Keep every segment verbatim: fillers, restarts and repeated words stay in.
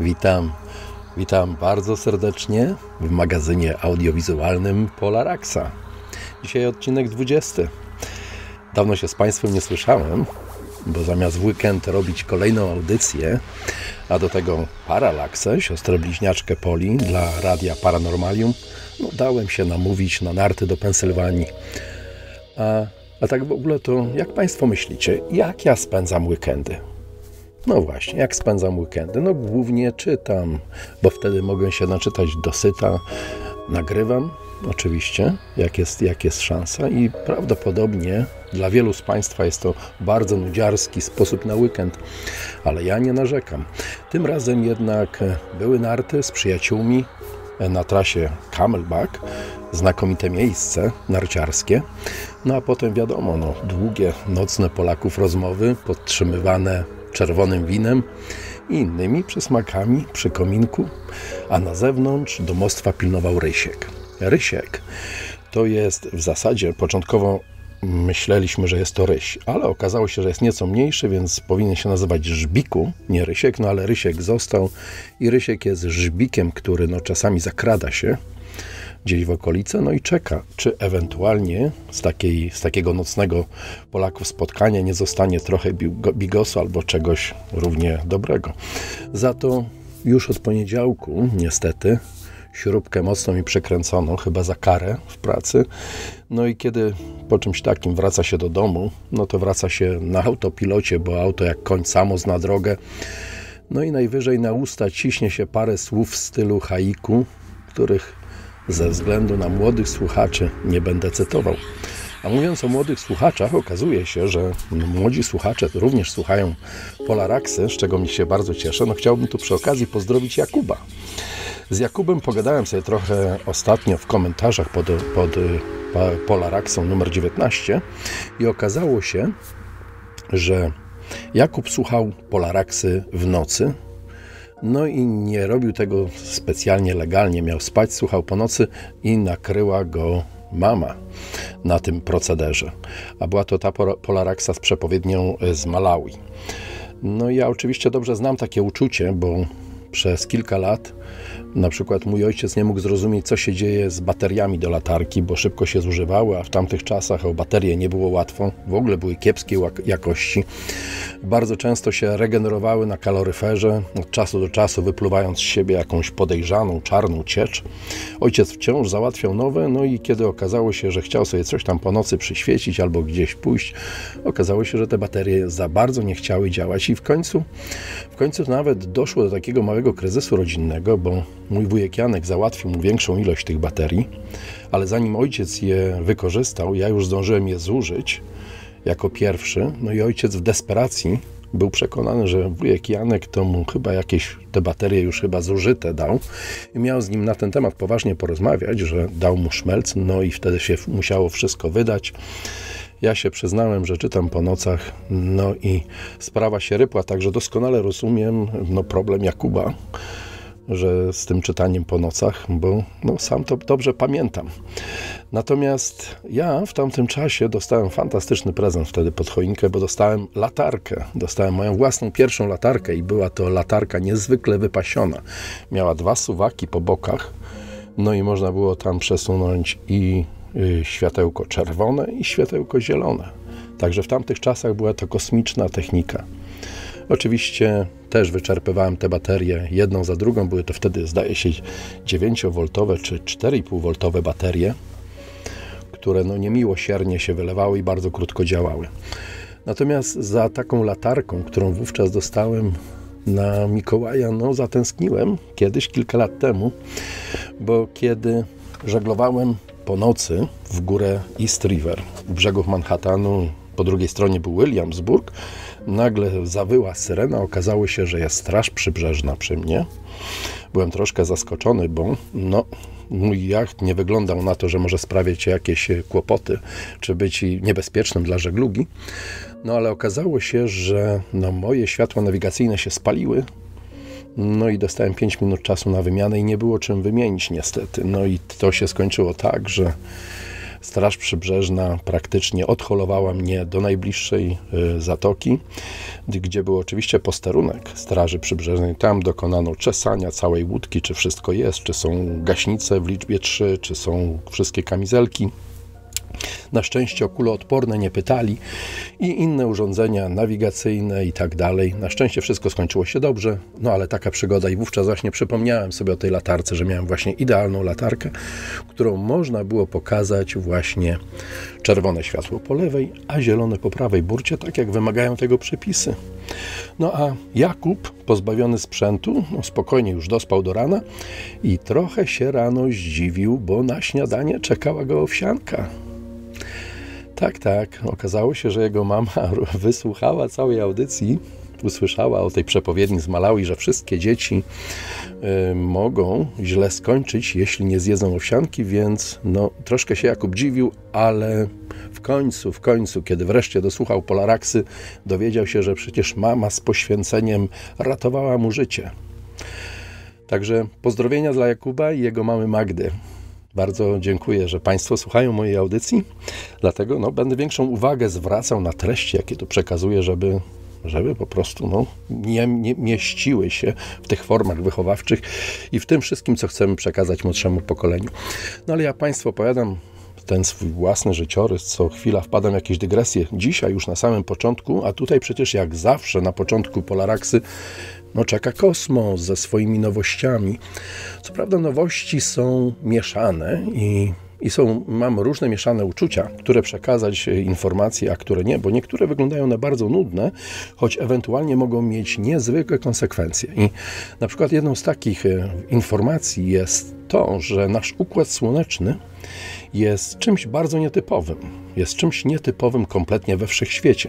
Witam, witam bardzo serdecznie w magazynie audiowizualnym Polaraxa. Dzisiaj odcinek dwudziesty. Dawno się z Państwem nie słyszałem, bo zamiast w weekend robić kolejną audycję, a do tego Paralaksę, siostrę bliźniaczkę Poli dla radia Paranormalium, no dałem się namówić na narty do Pensylwanii. A, a tak w ogóle to jak Państwo myślicie, jak ja spędzam weekendy? No właśnie, jak spędzam weekendy? No głównie czytam, bo wtedy mogę się naczytać dosyta. Nagrywam, oczywiście, jak jest, jak jest szansa i prawdopodobnie dla wielu z Państwa jest to bardzo nudziarski sposób na weekend, ale ja nie narzekam. Tym razem jednak były narty z przyjaciółmi na trasie Camelback, znakomite miejsce narciarskie, no a potem wiadomo, no, długie nocne Polaków rozmowy podtrzymywane czerwonym winem i innymi przysmakami przy kominku, a na zewnątrz domostwa pilnował Rysiek. Rysiek to jest w zasadzie, początkowo myśleliśmy, że jest to ryś, ale okazało się, że jest nieco mniejszy, więc powinien się nazywać Żbiku, nie Rysiek, no ale Rysiek został i Rysiek jest Żbikiem, który no czasami zakrada się gdzieś w okolice, no i czeka, czy ewentualnie z, takiej, z takiego nocnego Polaków spotkania nie zostanie trochę bigosu albo czegoś równie dobrego. Za to już od poniedziałku, niestety, śrubkę mocno mi przekręcono, chyba za karę w pracy, no i kiedy po czymś takim wraca się do domu, no to wraca się na autopilocie, bo auto jak koń samo zna drogę, no i najwyżej na usta ciśnie się parę słów w stylu haiku, których ze względu na młodych słuchaczy nie będę cytował. A mówiąc o młodych słuchaczach, okazuje się, że młodzi słuchacze również słuchają Polaraksy, z czego mi się bardzo cieszę. No chciałbym tu przy okazji pozdrowić Jakuba. Z Jakubem pogadałem sobie trochę ostatnio w komentarzach pod, pod Polaraksą numer dziewiętnaście i okazało się, że Jakub słuchał Polaraksy w nocy. No i nie robił tego specjalnie legalnie, miał spać, słuchał po nocy i nakryła go mama na tym procederze. A była to ta Polaraxa z przepowiednią z Malawi. No ja oczywiście dobrze znam takie uczucie, bo przez kilka lat na przykład mój ojciec nie mógł zrozumieć, co się dzieje z bateriami do latarki, bo szybko się zużywały, a w tamtych czasach o baterie nie było łatwo. W ogóle były kiepskiej jakości. Bardzo często się regenerowały na kaloryferze, od czasu do czasu wypluwając z siebie jakąś podejrzaną, czarną ciecz. Ojciec wciąż załatwiał nowe, no i kiedy okazało się, że chciał sobie coś tam po nocy przyświecić albo gdzieś pójść, okazało się, że te baterie za bardzo nie chciały działać i w końcu, w końcu nawet doszło do takiego małego kryzysu rodzinnego, bo mój wujek Janek załatwił mu większą ilość tych baterii, ale zanim ojciec je wykorzystał, ja już zdążyłem je zużyć jako pierwszy. No i ojciec w desperacji był przekonany, że wujek Janek to mu chyba jakieś te baterie już chyba zużyte dał i miał z nim na ten temat poważnie porozmawiać, że dał mu szmelc, no i wtedy się musiało wszystko wydać. Ja się przyznałem, że czytam po nocach, no i sprawa się rypła, także doskonale rozumiem no, problem Jakuba, że z tym czytaniem po nocach, bo no, sam to dobrze pamiętam. Natomiast ja w tamtym czasie dostałem fantastyczny prezent wtedy pod choinkę, bo dostałem latarkę. Dostałem moją własną pierwszą latarkę i była to latarka niezwykle wypasiona. Miała dwa suwaki po bokach, no i można było tam przesunąć i światełko czerwone i światełko zielone. Także w tamtych czasach była to kosmiczna technika. Oczywiście też wyczerpywałem te baterie jedną za drugą. Były to wtedy, zdaje się, dziewięć woltowe czy cztery i pół woltowe baterie, które no niemiłosiernie się wylewały i bardzo krótko działały. Natomiast za taką latarką, którą wówczas dostałem na Mikołaja, no zatęskniłem kiedyś, kilka lat temu, bo kiedy żeglowałem po nocy w górę East River, u brzegów Manhattanu, po drugiej stronie był Williamsburg, nagle zawyła syrena, okazało się, że jest straż przybrzeżna przy mnie. Byłem troszkę zaskoczony, bo no, mój jacht nie wyglądał na to, że może sprawiać jakieś kłopoty, czy być niebezpiecznym dla żeglugi. No ale okazało się, że no, moje światła nawigacyjne się spaliły, no i dostałem pięć minut czasu na wymianę i nie było czym wymienić niestety. No i to się skończyło tak, że Straż Przybrzeżna praktycznie odholowała mnie do najbliższej zatoki, gdzie był oczywiście posterunek Straży Przybrzeżnej. Tam dokonano czesania całej łódki, czy wszystko jest, czy są gaśnice w liczbie trzy, czy są wszystkie kamizelki. Na szczęście o kule odporne nie pytali i inne urządzenia nawigacyjne i tak dalej. Na szczęście wszystko skończyło się dobrze, no ale taka przygoda i wówczas właśnie przypomniałem sobie o tej latarce, że miałem właśnie idealną latarkę, którą można było pokazać właśnie czerwone światło po lewej, a zielone po prawej burcie, tak jak wymagają tego przepisy. No a Jakub, pozbawiony sprzętu, no spokojnie już dospał do rana i trochę się rano zdziwił, bo na śniadanie czekała go owsianka. Tak, tak. Okazało się, że jego mama wysłuchała całej audycji, usłyszała o tej przepowiedni z Malawi, że wszystkie dzieci y, mogą źle skończyć, jeśli nie zjedzą owsianki, więc no, troszkę się Jakub dziwił, ale w końcu, w końcu, kiedy wreszcie dosłuchał Polaraxy, dowiedział się, że przecież mama z poświęceniem ratowała mu życie. Także pozdrowienia dla Jakuba i jego mamy Magdy. Bardzo dziękuję, że Państwo słuchają mojej audycji, dlatego no, będę większą uwagę zwracał na treści, jakie tu przekazuję, żeby, żeby po prostu no, nie, nie mieściły się w tych formach wychowawczych i w tym wszystkim, co chcemy przekazać młodszemu pokoleniu. No ale ja Państwu opowiadam ten swój własny życiorys, co chwila wpadam w jakieś dygresje. Dzisiaj już na samym początku, a tutaj przecież jak zawsze na początku Polaraxy, no czeka kosmos ze swoimi nowościami. Co prawda nowości są mieszane i, i są, mam różne mieszane uczucia, które przekazać informacje, a które nie, bo niektóre wyglądają na bardzo nudne, choć ewentualnie mogą mieć niezwykłe konsekwencje. I na przykład jedną z takich informacji jest to, że nasz Układ Słoneczny jest czymś bardzo nietypowym. Jest czymś nietypowym kompletnie we wszechświecie.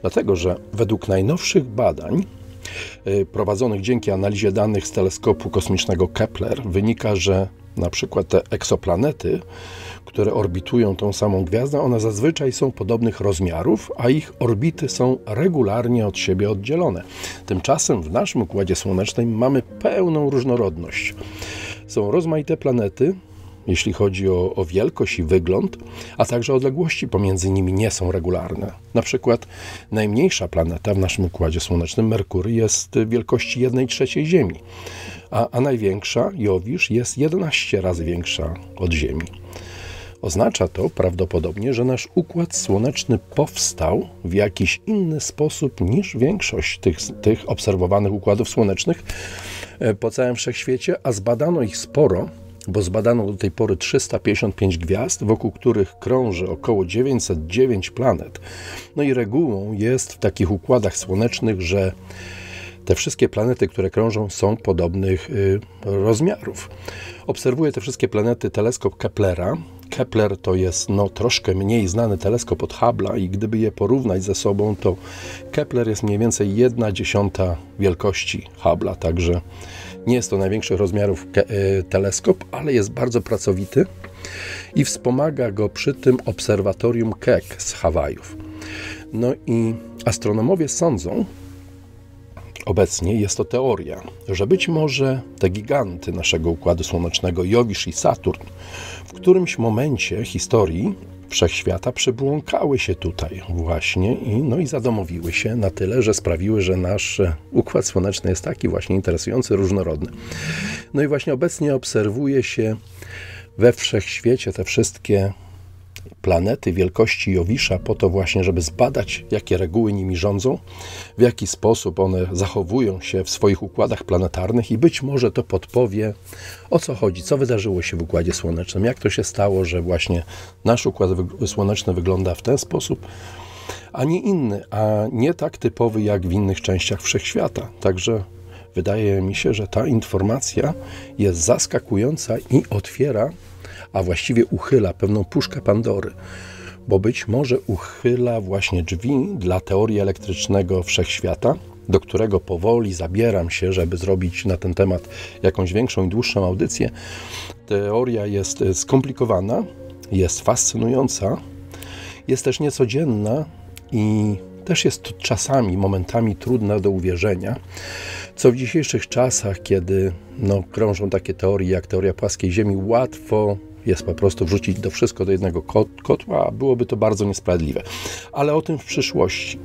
Dlatego, że według najnowszych badań prowadzonych dzięki analizie danych z teleskopu kosmicznego Kepler wynika, że na przykład te eksoplanety, które orbitują tą samą gwiazdę, one zazwyczaj są podobnych rozmiarów, a ich orbity są regularnie od siebie oddzielone. Tymczasem w naszym Układzie Słonecznym mamy pełną różnorodność. Są rozmaite planety, jeśli chodzi o, o wielkość i wygląd, a także odległości pomiędzy nimi nie są regularne. Na przykład najmniejsza planeta w naszym Układzie Słonecznym, Merkury, jest wielkości jednej trzeciej Ziemi, a, a największa, Jowisz, jest jedenaście razy większa od Ziemi. Oznacza to prawdopodobnie, że nasz Układ Słoneczny powstał w jakiś inny sposób niż większość tych, tych obserwowanych Układów Słonecznych po całym wszechświecie, a zbadano ich sporo, bo zbadano do tej pory trzysta pięćdziesiąt pięć gwiazd, wokół których krąży około dziewięćset dziewięć planet. No i regułą jest w takich układach słonecznych, że te wszystkie planety, które krążą, są podobnych y, rozmiarów. Obserwuje te wszystkie planety teleskop Keplera. Kepler to jest no, troszkę mniej znany teleskop od Hubble'a i gdyby je porównać ze sobą, to Kepler jest mniej więcej jedna dziesiąta wielkości Hubble'a, także nie jest to największych rozmiarów teleskop, ale jest bardzo pracowity i wspomaga go przy tym obserwatorium Keck z Hawajów. No i astronomowie sądzą, obecnie jest to teoria, że być może te giganty naszego Układu Słonecznego, Jowisz i Saturn, w którymś momencie historii wszechświata przybłąkały się tutaj właśnie i, no i zadomowiły się na tyle, że sprawiły, że nasz Układ Słoneczny jest taki właśnie interesujący, różnorodny. No i właśnie obecnie obserwuje się we wszechświecie te wszystkie planety wielkości Jowisza po to właśnie, żeby zbadać, jakie reguły nimi rządzą, w jaki sposób one zachowują się w swoich układach planetarnych i być może to podpowie, o co chodzi, co wydarzyło się w Układzie Słonecznym, jak to się stało, że właśnie nasz Układ Słoneczny wygląda w ten sposób, a nie inny, a nie tak typowy jak w innych częściach wszechświata. Także wydaje mi się, że ta informacja jest zaskakująca i otwiera, a właściwie uchyla pewną puszkę Pandory, bo być może uchyla właśnie drzwi dla teorii elektrycznego wszechświata, do którego powoli zabieram się, żeby zrobić na ten temat jakąś większą i dłuższą audycję. Teoria jest skomplikowana, jest fascynująca, jest też niecodzienna i też jest czasami, momentami trudna do uwierzenia, co w dzisiejszych czasach, kiedy no, krążą takie teorie jak teoria płaskiej Ziemi, łatwo jest po prostu wrzucić to wszystko do jednego kotła, a byłoby to bardzo niesprawiedliwe. Ale o tym w przyszłości.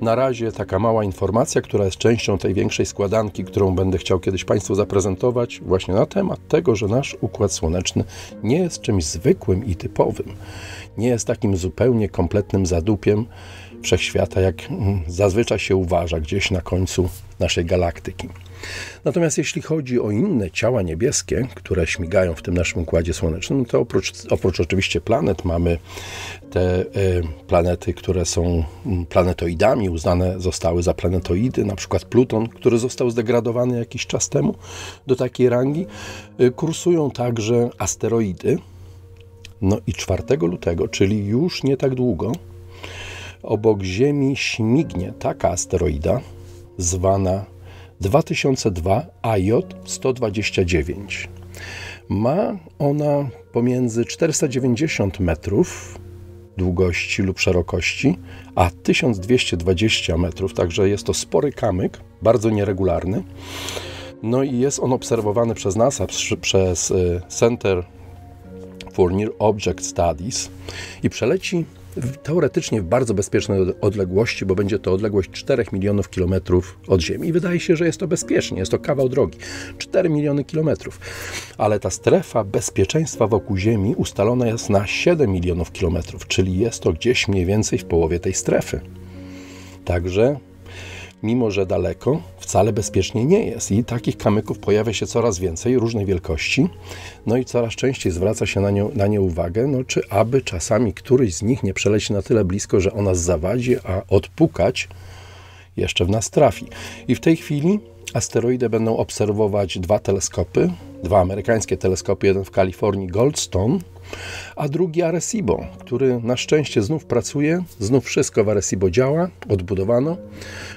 Na razie taka mała informacja, która jest częścią tej większej składanki, którą będę chciał kiedyś Państwu zaprezentować właśnie na temat tego, że nasz Układ Słoneczny nie jest czymś zwykłym i typowym. Nie jest takim zupełnie kompletnym zadupiem wszechświata, jak zazwyczaj się uważa gdzieś na końcu naszej galaktyki. Natomiast jeśli chodzi o inne ciała niebieskie, które śmigają w tym naszym Układzie Słonecznym, to oprócz, oprócz oczywiście planet mamy te y, planety, które są planetoidami, uznane zostały za planetoidy, na przykład Pluton, który został zdegradowany jakiś czas temu do takiej rangi. Y, kursują także asteroidy. No i czwartego lutego, czyli już nie tak długo, obok Ziemi śmignie taka asteroida zwana dwa tysiące dwa A J sto dwadzieścia dziewięć. Ma ona pomiędzy czterysta dziewięćdziesiąt metrów długości lub szerokości, a tysiąc dwieście dwadzieścia metrów, także jest to spory kamyk, bardzo nieregularny. No i jest on obserwowany przez NASA, przez Center for Near Object Studies i przeleci teoretycznie w bardzo bezpiecznej odległości, bo będzie to odległość czterech milionów kilometrów od Ziemi. I wydaje się, że jest to bezpiecznie, jest to kawał drogi, cztery miliony kilometrów. Ale ta strefa bezpieczeństwa wokół Ziemi ustalona jest na siedem milionów kilometrów, czyli jest to gdzieś mniej więcej w połowie tej strefy. Także mimo że daleko, wcale bezpiecznie nie jest i takich kamyków pojawia się coraz więcej, różnej wielkości, no i coraz częściej zwraca się na nie, na nie uwagę, no czy aby czasami któryś z nich nie przeleci na tyle blisko, że o nas zawadzi, a odpukać jeszcze w nas trafi. I w tej chwili asteroidę będą obserwować dwa teleskopy, dwa amerykańskie teleskopy, jeden w Kalifornii, Goldstone, a drugi Arecibo, który na szczęście znów pracuje, znów wszystko w Arecibo działa, odbudowano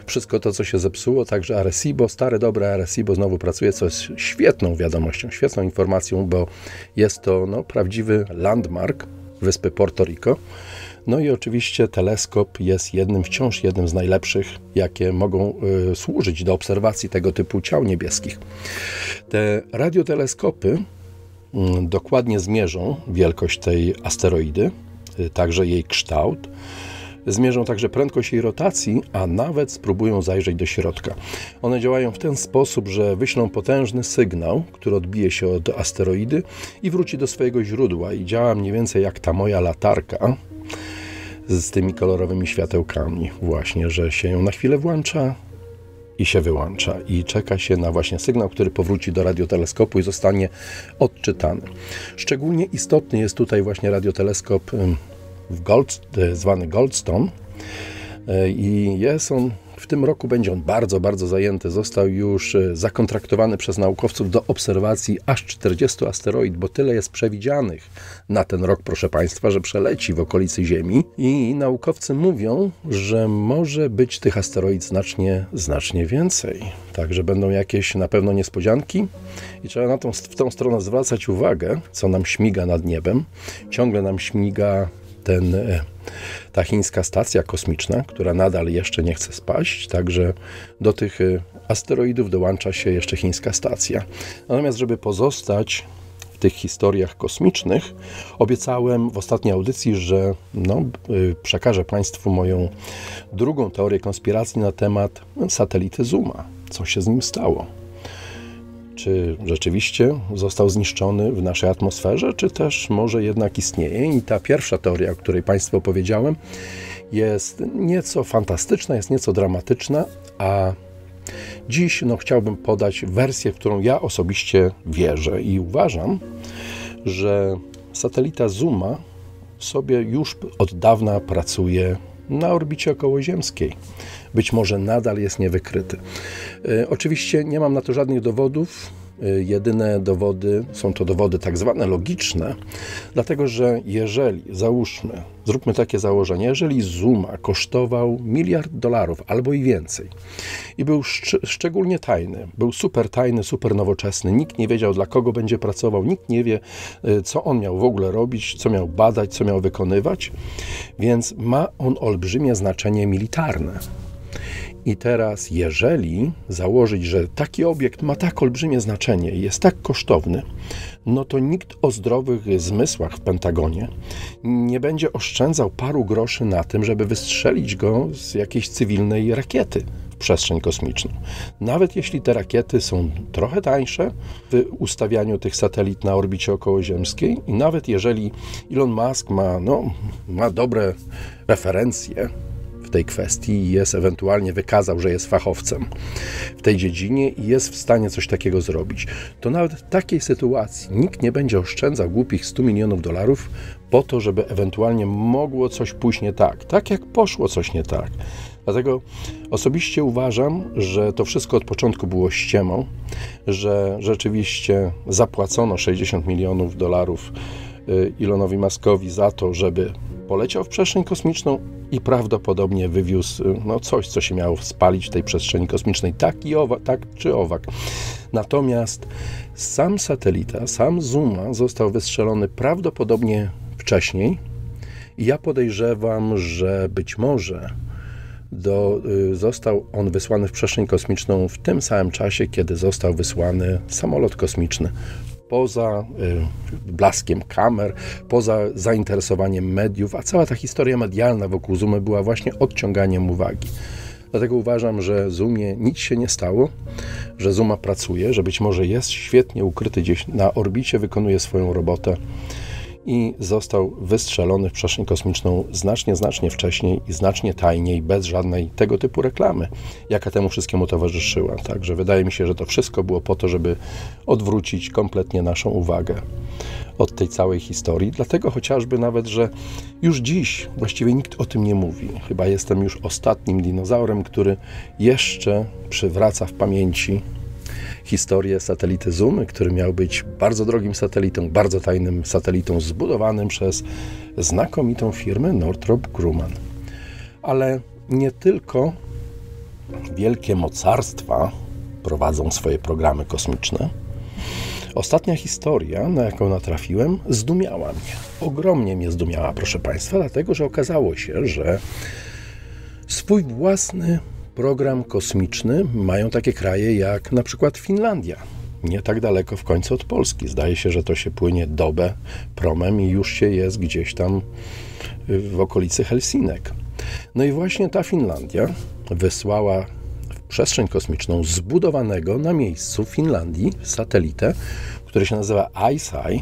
wszystko to, co się zepsuło, także Arecibo, stare dobre Arecibo znowu pracuje, co jest świetną wiadomością, świetną informacją, bo jest to no, prawdziwy landmark wyspy Puerto Rico. No i oczywiście teleskop jest jednym, wciąż jednym z najlepszych, jakie mogą y, służyć do obserwacji tego typu ciał niebieskich. Te radioteleskopy y, dokładnie zmierzą wielkość tej asteroidy, y, także jej kształt. Zmierzą także prędkość jej rotacji, a nawet spróbują zajrzeć do środka. One działają w ten sposób, że wyślą potężny sygnał, który odbije się od asteroidy i wróci do swojego źródła i działa mniej więcej jak ta moja latarka z tymi kolorowymi światełkami. Właśnie, że się ją na chwilę włącza i się wyłącza i czeka się na właśnie sygnał, który powróci do radioteleskopu i zostanie odczytany. Szczególnie istotny jest tutaj właśnie radioteleskop W Gold, zwany Goldstone i jest on, w tym roku będzie on bardzo, bardzo zajęty. Został już zakontraktowany przez naukowców do obserwacji aż czterdziestu asteroid, bo tyle jest przewidzianych na ten rok, proszę Państwa, że przeleci w okolicy Ziemi i naukowcy mówią, że może być tych asteroid znacznie, znacznie więcej. Także będą jakieś na pewno niespodzianki i trzeba na tą, w tą stronę zwracać uwagę, co nam śmiga nad niebem. Ciągle nam śmiga Ten, ta chińska stacja kosmiczna, która nadal jeszcze nie chce spaść, także do tych asteroidów dołącza się jeszcze chińska stacja. Natomiast, żeby pozostać w tych historiach kosmicznych, obiecałem w ostatniej audycji, że no, przekażę Państwu moją drugą teorię konspiracji na temat satelity Zuma. Co się z nim stało? Czy rzeczywiście został zniszczony w naszej atmosferze, czy też może jednak istnieje? I ta pierwsza teoria, o której Państwu opowiedziałem, jest nieco fantastyczna, jest nieco dramatyczna, a dziś no, chciałbym podać wersję, w którą ja osobiście wierzę i uważam, że satelita Zuma sobie już od dawna pracuje na orbicie okołoziemskiej. Być może nadal jest niewykryty. E, oczywiście nie mam na to żadnych dowodów. E, jedyne dowody, są to dowody tak zwane logiczne, dlatego że jeżeli, załóżmy, zróbmy takie założenie, jeżeli Zuma kosztował miliard dolarów albo i więcej i był szcz szczególnie tajny, był super tajny, super nowoczesny, nikt nie wiedział, dla kogo będzie pracował, nikt nie wie, co on miał w ogóle robić, co miał badać, co miał wykonywać, więc ma on olbrzymie znaczenie militarne. I teraz, jeżeli założyć, że taki obiekt ma tak olbrzymie znaczenie i jest tak kosztowny, no to nikt o zdrowych zmysłach w Pentagonie nie będzie oszczędzał paru groszy na tym, żeby wystrzelić go z jakiejś cywilnej rakiety w przestrzeń kosmiczną. Nawet jeśli te rakiety są trochę tańsze w ustawianiu tych satelit na orbicie okołoziemskiej i nawet jeżeli Elon Musk ma, no, ma dobre referencje w tej kwestii i jest ewentualnie wykazał, że jest fachowcem w tej dziedzinie i jest w stanie coś takiego zrobić, to nawet w takiej sytuacji nikt nie będzie oszczędzał głupich stu milionów dolarów po to, żeby ewentualnie mogło coś pójść nie tak, tak jak poszło coś nie tak. Dlatego osobiście uważam, że to wszystko od początku było ściemą, że rzeczywiście zapłacono sześćdziesiąt milionów dolarów Elonowi Muskowi za to, żeby poleciał w przestrzeń kosmiczną i prawdopodobnie wywiózł no, coś, co się miało spalić w tej przestrzeni kosmicznej, tak, i owa, tak czy owak. Natomiast sam satelita, sam Zuma został wystrzelony prawdopodobnie wcześniej i ja podejrzewam, że być może do, y, został on wysłany w przestrzeń kosmiczną w tym samym czasie, kiedy został wysłany samolot kosmiczny. Poza y, blaskiem kamer, poza zainteresowaniem mediów, a cała ta historia medialna wokół Zumy była właśnie odciąganiem uwagi. Dlatego uważam, że Zumie nic się nie stało, że Zuma pracuje, że być może jest świetnie ukryty gdzieś na orbicie, wykonuje swoją robotę i został wystrzelony w przestrzeń kosmiczną znacznie, znacznie wcześniej i znacznie tajniej, bez żadnej tego typu reklamy, jaka temu wszystkiemu towarzyszyła. Także wydaje mi się, że to wszystko było po to, żeby odwrócić kompletnie naszą uwagę od tej całej historii. Dlatego chociażby nawet, że już dziś właściwie nikt o tym nie mówi. Chyba jestem już ostatnim dinozaurem, który jeszcze przywraca w pamięci historię satelity Zumy, który miał być bardzo drogim satelitą, bardzo tajnym satelitą zbudowanym przez znakomitą firmę Northrop Grumman. Ale nie tylko wielkie mocarstwa prowadzą swoje programy kosmiczne. Ostatnia historia, na jaką natrafiłem, zdumiała mnie. Ogromnie mnie zdumiała, proszę Państwa, dlatego, że okazało się, że swój własny program kosmiczny mają takie kraje jak na przykład Finlandia, nie tak daleko w końcu od Polski. Zdaje się, że to się płynie dobę promem i już się jest gdzieś tam w okolicy Helsinek. No i właśnie ta Finlandia wysłała w przestrzeń kosmiczną zbudowanego na miejscu Finlandii satelitę, który się nazywa ICEYE.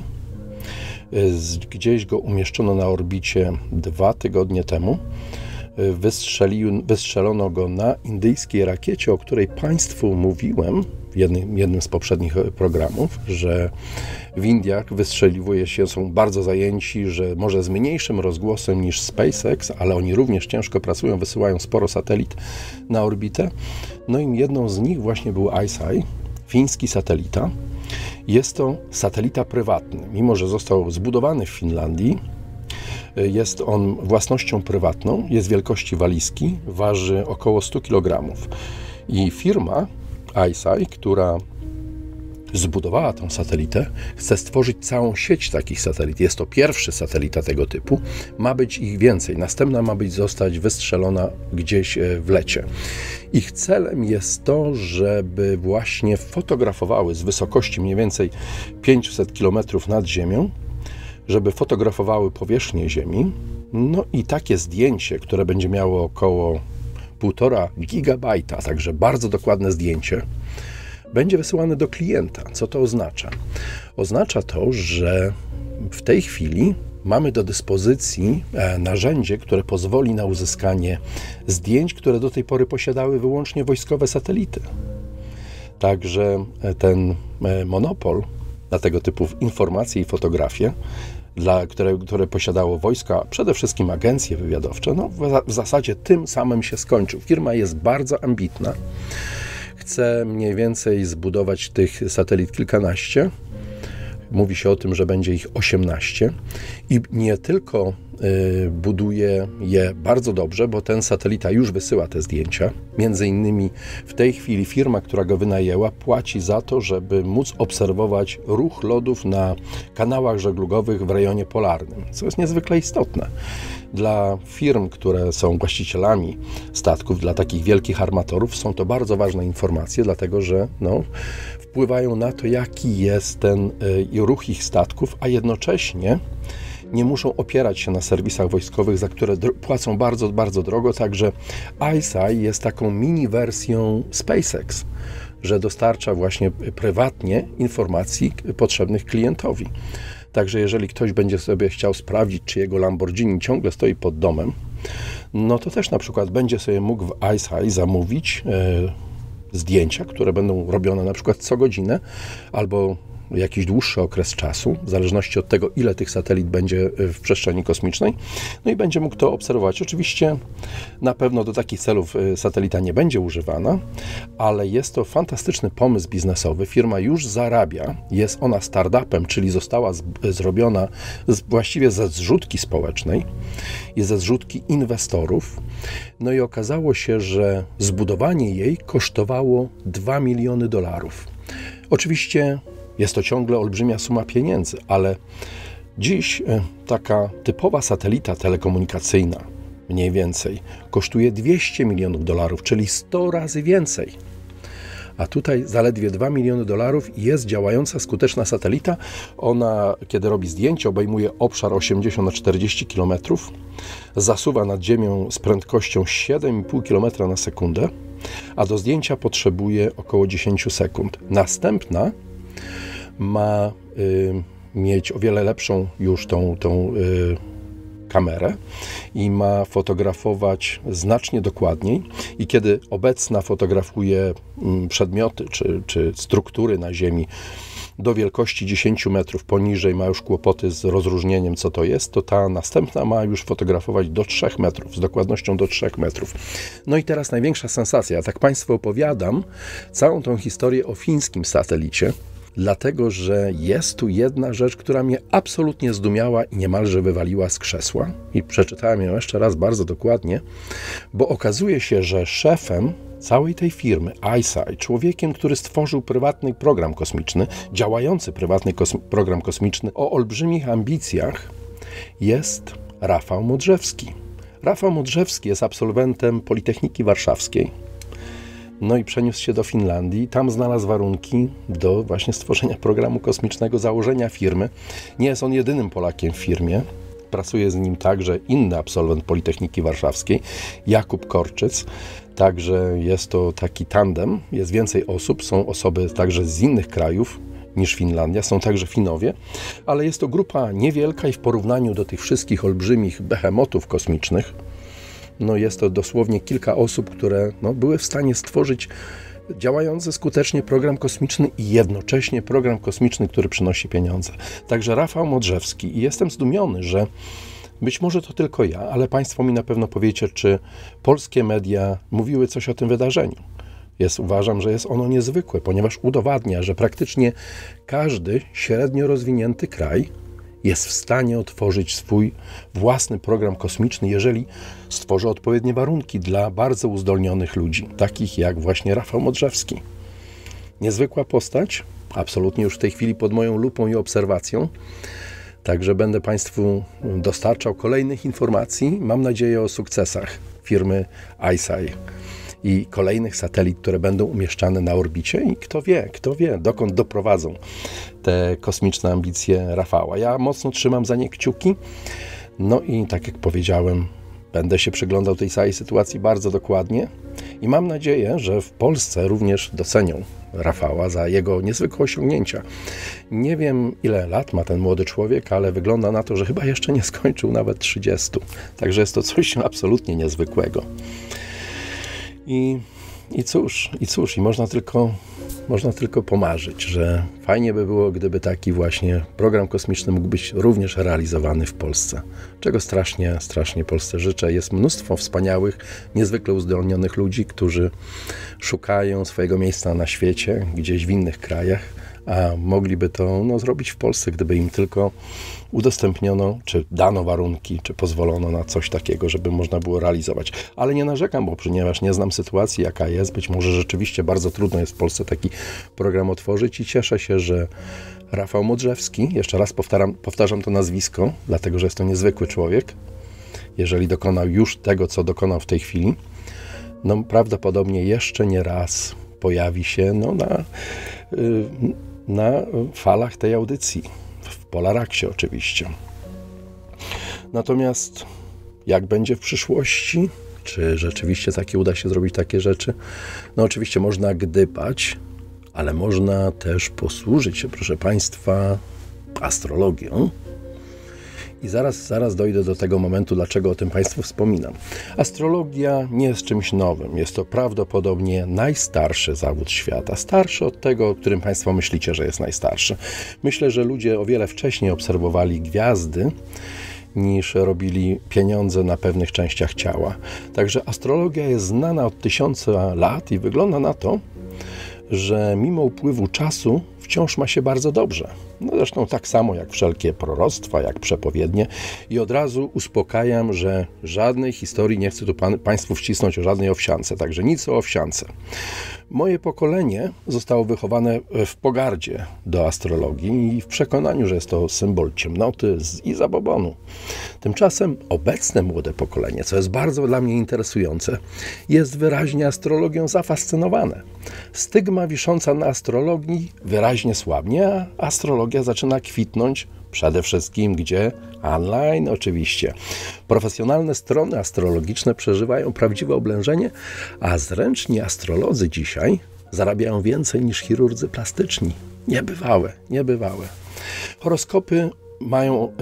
Gdzieś go umieszczono na orbicie dwa tygodnie temu. Wystrzelił, wystrzelono go na indyjskiej rakiecie, o której Państwu mówiłem w jednym, jednym z poprzednich programów, że w Indiach wystrzeliwuje się, są bardzo zajęci, że może z mniejszym rozgłosem niż SpaceX, ale oni również ciężko pracują, wysyłają sporo satelit na orbitę. No i jedną z nich właśnie był ICEYE, fiński satelita. Jest to satelita prywatny, mimo że został zbudowany w Finlandii. Jest on własnością prywatną, jest wielkości walizki, waży około stu kilogramów. I firma ICEYE, która zbudowała tą satelitę, chce stworzyć całą sieć takich satelit. Jest to pierwszy satelita tego typu. Ma być ich więcej. Następna ma być zostać wystrzelona gdzieś w lecie. Ich celem jest to, żeby właśnie fotografowały z wysokości mniej więcej pięciuset kilometrów nad ziemią, żeby fotografowały powierzchnię Ziemi, no i takie zdjęcie, które będzie miało około półtora gigabajta, także bardzo dokładne zdjęcie, będzie wysyłane do klienta. Co to oznacza? Oznacza to, że w tej chwili mamy do dyspozycji narzędzie, które pozwoli na uzyskanie zdjęć, które do tej pory posiadały wyłącznie wojskowe satelity. Także ten monopol na tego typu informacje i fotografie, dla, które, które posiadało wojska, przede wszystkim agencje wywiadowcze, no w, w zasadzie tym samym się skończył. Firma jest bardzo ambitna. Chce mniej więcej zbudować tych satelit kilkanaście. Mówi się o tym, że będzie ich osiemnaście. I nie tylko buduje je bardzo dobrze, bo ten satelita już wysyła te zdjęcia. Między innymi w tej chwili firma, która go wynajęła, płaci za to, żeby móc obserwować ruch lodów na kanałach żeglugowych w rejonie polarnym, co jest niezwykle istotne. Dla firm, które są właścicielami statków, dla takich wielkich armatorów są to bardzo ważne informacje, dlatego że no, wpływają na to, jaki jest ten y, ruch ich statków, a jednocześnie nie muszą opierać się na serwisach wojskowych, za które płacą bardzo, bardzo drogo. Także ICEYE jest taką mini wersją SpaceX, że dostarcza właśnie prywatnie informacji potrzebnych klientowi. Także jeżeli ktoś będzie sobie chciał sprawdzić, czy jego Lamborghini ciągle stoi pod domem, no to też na przykład będzie sobie mógł w ICEYE zamówić y, zdjęcia, które będą robione na przykład co godzinę albo jakiś dłuższy okres czasu, w zależności od tego, ile tych satelit będzie w przestrzeni kosmicznej, no i będzie mógł to obserwować. Oczywiście na pewno do takich celów satelita nie będzie używana, ale jest to fantastyczny pomysł biznesowy. Firma już zarabia, jest ona startupem, czyli została z, zrobiona z, właściwie ze zrzutki społecznej i ze zrzutki inwestorów. No i okazało się, że zbudowanie jej kosztowało dwa miliony dolarów. Oczywiście jest to ciągle olbrzymia suma pieniędzy, ale dziś taka typowa satelita telekomunikacyjna mniej więcej kosztuje dwieście milionów dolarów, czyli sto razy więcej. A tutaj zaledwie dwa miliony dolarów jest działająca, skuteczna satelita. Ona, kiedy robi zdjęcie, obejmuje obszar osiemdziesiąt na czterdzieści kilometrów, zasuwa nad ziemią z prędkością siedem i pół kilometra na sekundę, a do zdjęcia potrzebuje około dziesięć sekund. Następna ma y, mieć o wiele lepszą już tą, tą y, kamerę i ma fotografować znacznie dokładniej. I kiedy obecna fotografuje y, przedmioty czy, czy struktury na Ziemi do wielkości dziesięciu metrów, poniżej ma już kłopoty z rozróżnieniem, co to jest, to ta następna ma już fotografować do trzech metrów, z dokładnością do trzech metrów. No i teraz największa sensacja. Tak Państwu opowiadam całą tą historię o fińskim satelicie, dlatego że jest tu jedna rzecz, która mnie absolutnie zdumiała i niemalże wywaliła z krzesła. I przeczytałem ją jeszcze raz bardzo dokładnie, bo okazuje się, że szefem całej tej firmy ICEYE, człowiekiem, który stworzył prywatny program kosmiczny, działający prywatny kosmi program kosmiczny o olbrzymich ambicjach, jest Rafał Modrzewski. Rafał Modrzewski jest absolwentem Politechniki Warszawskiej. No i przeniósł się do Finlandii. Tam znalazł warunki do właśnie stworzenia programu kosmicznego, założenia firmy. Nie jest on jedynym Polakiem w firmie. Pracuje z nim także inny absolwent Politechniki Warszawskiej, Jakub Korczyc. Także jest to taki tandem. Jest więcej osób. Są osoby także z innych krajów niż Finlandia. Są także Finowie. Ale jest to grupa niewielka i w porównaniu do tych wszystkich olbrzymich behemotów kosmicznych, no jest to dosłownie kilka osób, które no, były w stanie stworzyć działający skutecznie program kosmiczny i jednocześnie program kosmiczny, który przynosi pieniądze. Także Rafał Modrzewski. I jestem zdumiony, że być może to tylko ja, ale Państwo mi na pewno powiecie, czy polskie media mówiły coś o tym wydarzeniu. Jest, uważam, że jest ono niezwykłe, ponieważ udowadnia, że praktycznie każdy średnio rozwinięty kraj jest w stanie otworzyć swój własny program kosmiczny, jeżeli stworzy odpowiednie warunki dla bardzo uzdolnionych ludzi, takich jak właśnie Rafał Modrzewski. Niezwykła postać, absolutnie już w tej chwili pod moją lupą i obserwacją. Także będę Państwu dostarczał kolejnych informacji, mam nadzieję, o sukcesach firmy ICEYE i kolejnych satelit, które będą umieszczane na orbicie i kto wie, kto wie, dokąd doprowadzą te kosmiczne ambicje Rafała. Ja mocno trzymam za nie kciuki, no i tak jak powiedziałem, będę się przyglądał tej całej sytuacji bardzo dokładnie i mam nadzieję, że w Polsce również docenią Rafała za jego niezwykłe osiągnięcia. Nie wiem, ile lat ma ten młody człowiek, ale wygląda na to, że chyba jeszcze nie skończył nawet trzydziestu. Także jest to coś absolutnie niezwykłego. I, i cóż, i cóż, i można tylko, można tylko pomarzyć, że fajnie by było, gdyby taki właśnie program kosmiczny mógł być również realizowany w Polsce, czego strasznie, strasznie Polsce życzę. Jest mnóstwo wspaniałych, niezwykle uzdolnionych ludzi, którzy szukają swojego miejsca na świecie, gdzieś w innych krajach, a mogliby to no, zrobić w Polsce, gdyby im tylko udostępniono, czy dano warunki, czy pozwolono na coś takiego, żeby można było realizować. Ale nie narzekam, bo ponieważ nie znam sytuacji, jaka jest, być może rzeczywiście bardzo trudno jest w Polsce taki program otworzyć i cieszę się, że Rafał Modrzewski, jeszcze raz powtarzam, powtarzam to nazwisko, dlatego, że jest to niezwykły człowiek, jeżeli dokonał już tego, co dokonał w tej chwili, no prawdopodobnie jeszcze nie raz pojawi się no, na, na falach tej audycji, w Polaraxie oczywiście. Natomiast jak będzie w przyszłości, czy rzeczywiście takie uda się zrobić takie rzeczy? No oczywiście można gdybać, ale można też posłużyć się, proszę Państwa, astrologią. I zaraz, zaraz dojdę do tego momentu, dlaczego o tym Państwu wspominam. Astrologia nie jest czymś nowym. Jest to prawdopodobnie najstarszy zawód świata. Starszy od tego, o którym Państwo myślicie, że jest najstarszy. Myślę, że ludzie o wiele wcześniej obserwowali gwiazdy, niż robili pieniądze na pewnych częściach ciała. Także astrologia jest znana od tysiąca lat i wygląda na to, że mimo upływu czasu wciąż ma się bardzo dobrze. No zresztą tak samo jak wszelkie proroctwa, jak przepowiednie. I od razu uspokajam, że żadnej historii nie chcę tu pan, Państwu wcisnąć o żadnej owsiance. Także nic o owsiance. Moje pokolenie zostało wychowane w pogardzie do astrologii i w przekonaniu, że jest to symbol ciemnoty i zabobonu. Tymczasem obecne młode pokolenie, co jest bardzo dla mnie interesujące, jest wyraźnie astrologią zafascynowane. Stygma wisząca na astrologii wyraźnie słabnie, a astrologia zaczyna kwitnąć przede wszystkim gdzie? Online oczywiście. Profesjonalne strony astrologiczne przeżywają prawdziwe oblężenie, a zręczni astrolodzy dzisiaj zarabiają więcej niż chirurdzy plastyczni. Niebywałe, niebywałe. Horoskopy mają y,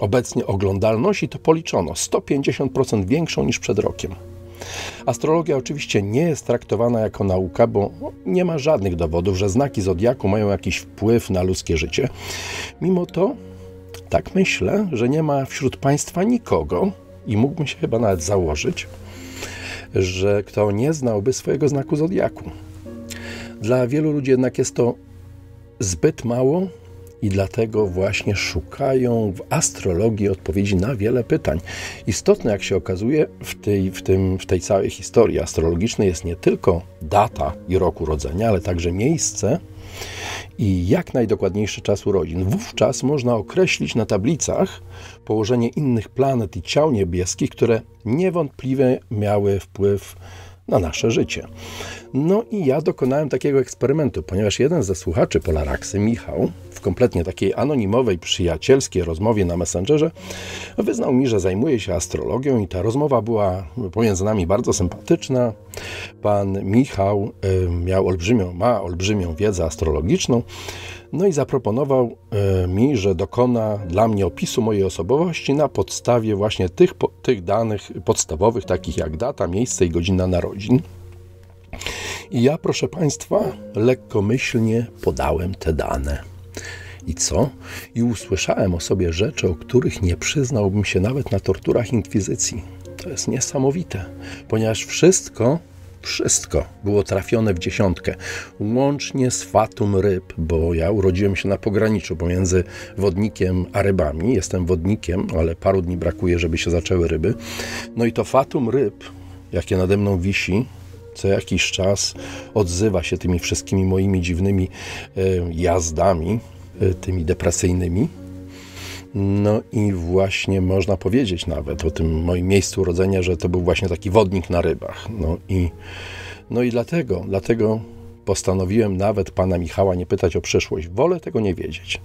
obecnie oglądalność i to policzono sto pięćdziesiąt procent większą niż przed rokiem. Astrologia oczywiście nie jest traktowana jako nauka, bo nie ma żadnych dowodów, że znaki zodiaku mają jakiś wpływ na ludzkie życie. Mimo to, tak myślę, że nie ma wśród Państwa nikogo i mógłbym się chyba nawet założyć, że kto nie znałby swojego znaku zodiaku. Dla wielu ludzi jednak jest to zbyt mało i dlatego właśnie szukają w astrologii odpowiedzi na wiele pytań. Istotne, jak się okazuje, w tej, w tym, w tej całej historii astrologicznej jest nie tylko data i rok urodzenia, ale także miejsce i jak najdokładniejszy czas urodzin. Wówczas można określić na tablicach położenie innych planet i ciał niebieskich, które niewątpliwie miały wpływ na nasze życie. No i ja dokonałem takiego eksperymentu, ponieważ jeden ze słuchaczy Polaraxy, Michał, w kompletnie takiej anonimowej, przyjacielskiej rozmowie na Messengerze wyznał mi, że zajmuje się astrologią i ta rozmowa była pomiędzy nami bardzo sympatyczna. Pan Michał miał olbrzymią, ma olbrzymią wiedzę astrologiczną. No i zaproponował mi, że dokona dla mnie opisu mojej osobowości na podstawie właśnie tych, po, tych danych podstawowych, takich jak data, miejsce i godzina narodzin. I ja, proszę Państwa, lekkomyślnie podałem te dane. I co? I usłyszałem o sobie rzeczy, o których nie przyznałbym się nawet na torturach inkwizycji. To jest niesamowite, ponieważ wszystko... Wszystko było trafione w dziesiątkę, łącznie z fatum ryb, bo ja urodziłem się na pograniczu pomiędzy wodnikiem a rybami. Jestem wodnikiem, ale paru dni brakuje, żeby się zaczęły ryby. No i to fatum ryb, jakie nade mną wisi, co jakiś czas odzywa się tymi wszystkimi moimi dziwnymi y, jazdami, y, tymi depresyjnymi. No i właśnie można powiedzieć nawet o tym moim miejscu urodzenia, że to był właśnie taki wodnik na rybach. No i, no i dlatego, dlatego postanowiłem nawet pana Michała nie pytać o przyszłość. Wolę tego nie wiedzieć.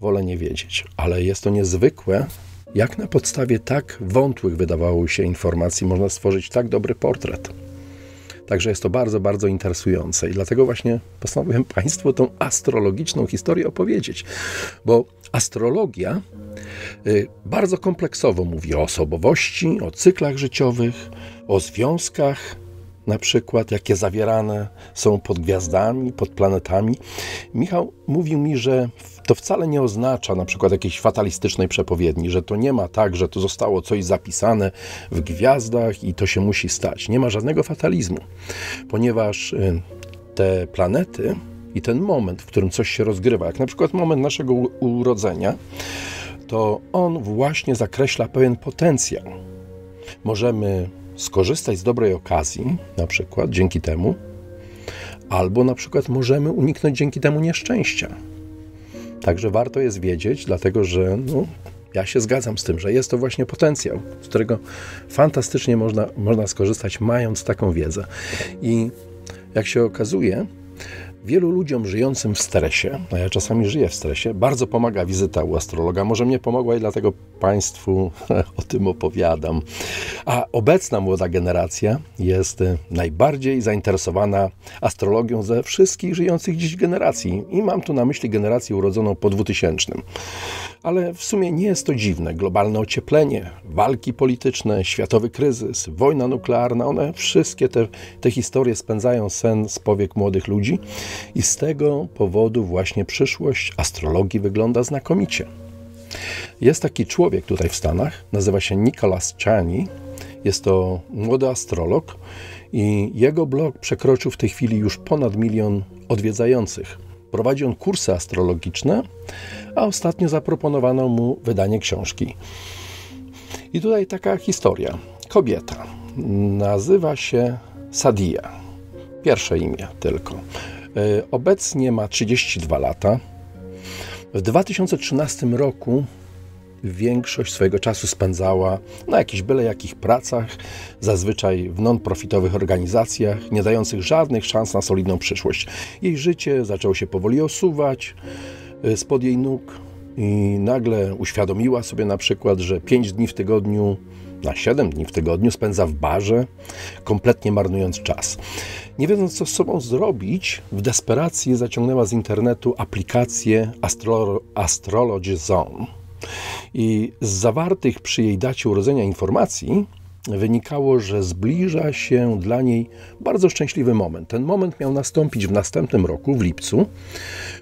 Wolę nie wiedzieć, ale jest to niezwykłe, jak na podstawie tak wątłych wydawało się informacji można stworzyć tak dobry portret. Także jest to bardzo, bardzo interesujące i dlatego właśnie postanowiłem Państwu tą astrologiczną historię opowiedzieć, bo astrologia bardzo kompleksowo mówi o osobowości, o cyklach życiowych, o związkach, na przykład, jakie zawierane są pod gwiazdami, pod planetami. Michał mówił mi, że to wcale nie oznacza na przykład jakiejś fatalistycznej przepowiedni, że to nie ma tak, że to zostało coś zapisane w gwiazdach i to się musi stać. Nie ma żadnego fatalizmu, ponieważ te planety i ten moment, w którym coś się rozgrywa, jak na przykład moment naszego urodzenia, to on właśnie zakreśla pewien potencjał. Możemy skorzystać z dobrej okazji, na przykład dzięki temu, albo na przykład możemy uniknąć dzięki temu nieszczęścia. Także warto jest wiedzieć, dlatego że no, ja się zgadzam z tym, że jest to właśnie potencjał, z którego fantastycznie można, można skorzystać, mając taką wiedzę. I jak się okazuje, wielu ludziom żyjącym w stresie, a ja czasami żyję w stresie, bardzo pomaga wizyta u astrologa. Może mnie pomogła i dlatego Państwu o tym opowiadam. A obecna młoda generacja jest najbardziej zainteresowana astrologią ze wszystkich żyjących dziś generacji. I mam tu na myśli generację urodzoną po dwutysięcznym. Ale w sumie nie jest to dziwne. Globalne ocieplenie, walki polityczne, światowy kryzys, wojna nuklearna, one wszystkie te, te historie spędzają sen z powiek młodych ludzi. I z tego powodu właśnie przyszłość astrologii wygląda znakomicie. Jest taki człowiek tutaj w Stanach, nazywa się Nicholas Chani. Jest to młody astrolog i jego blog przekroczył w tej chwili już ponad milion odwiedzających. Prowadzi on kursy astrologiczne, a ostatnio zaproponowano mu wydanie książki. I tutaj taka historia. Kobieta. Nazywa się Sadia. Pierwsze imię tylko. Obecnie ma trzydzieści dwa lata. W dwa tysiące trzynastym roku większość swojego czasu spędzała na jakichś byle jakich pracach, zazwyczaj w non-profitowych organizacjach, nie dających żadnych szans na solidną przyszłość. Jej życie zaczęło się powoli osuwać spod jej nóg i nagle uświadomiła sobie na przykład, że pięć dni w tygodniu na siedem dni w tygodniu spędza w barze, kompletnie marnując czas. Nie wiedząc, co z sobą zrobić, w desperacji zaciągnęła z internetu aplikację Astro Astrology Zone. I z zawartych przy jej dacie urodzenia informacji wynikało, że zbliża się dla niej bardzo szczęśliwy moment. Ten moment miał nastąpić w następnym roku, w lipcu,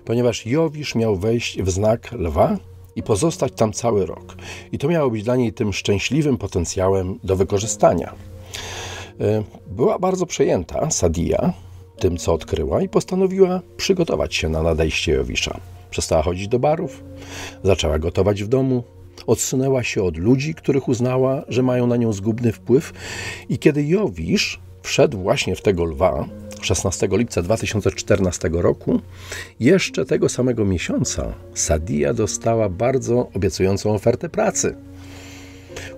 ponieważ Jowisz miał wejść w znak lwa i pozostać tam cały rok. I to miało być dla niej tym szczęśliwym potencjałem do wykorzystania. Była bardzo przejęta Sadia tym, co odkryła i postanowiła przygotować się na nadejście Jowisza. Przestała chodzić do barów, zaczęła gotować w domu, odsunęła się od ludzi, których uznała, że mają na nią zgubny wpływ i kiedy Jowisz wszedł właśnie w tego lwa, szesnastego lipca dwa tysiące czternastego roku, jeszcze tego samego miesiąca Sadia dostała bardzo obiecującą ofertę pracy.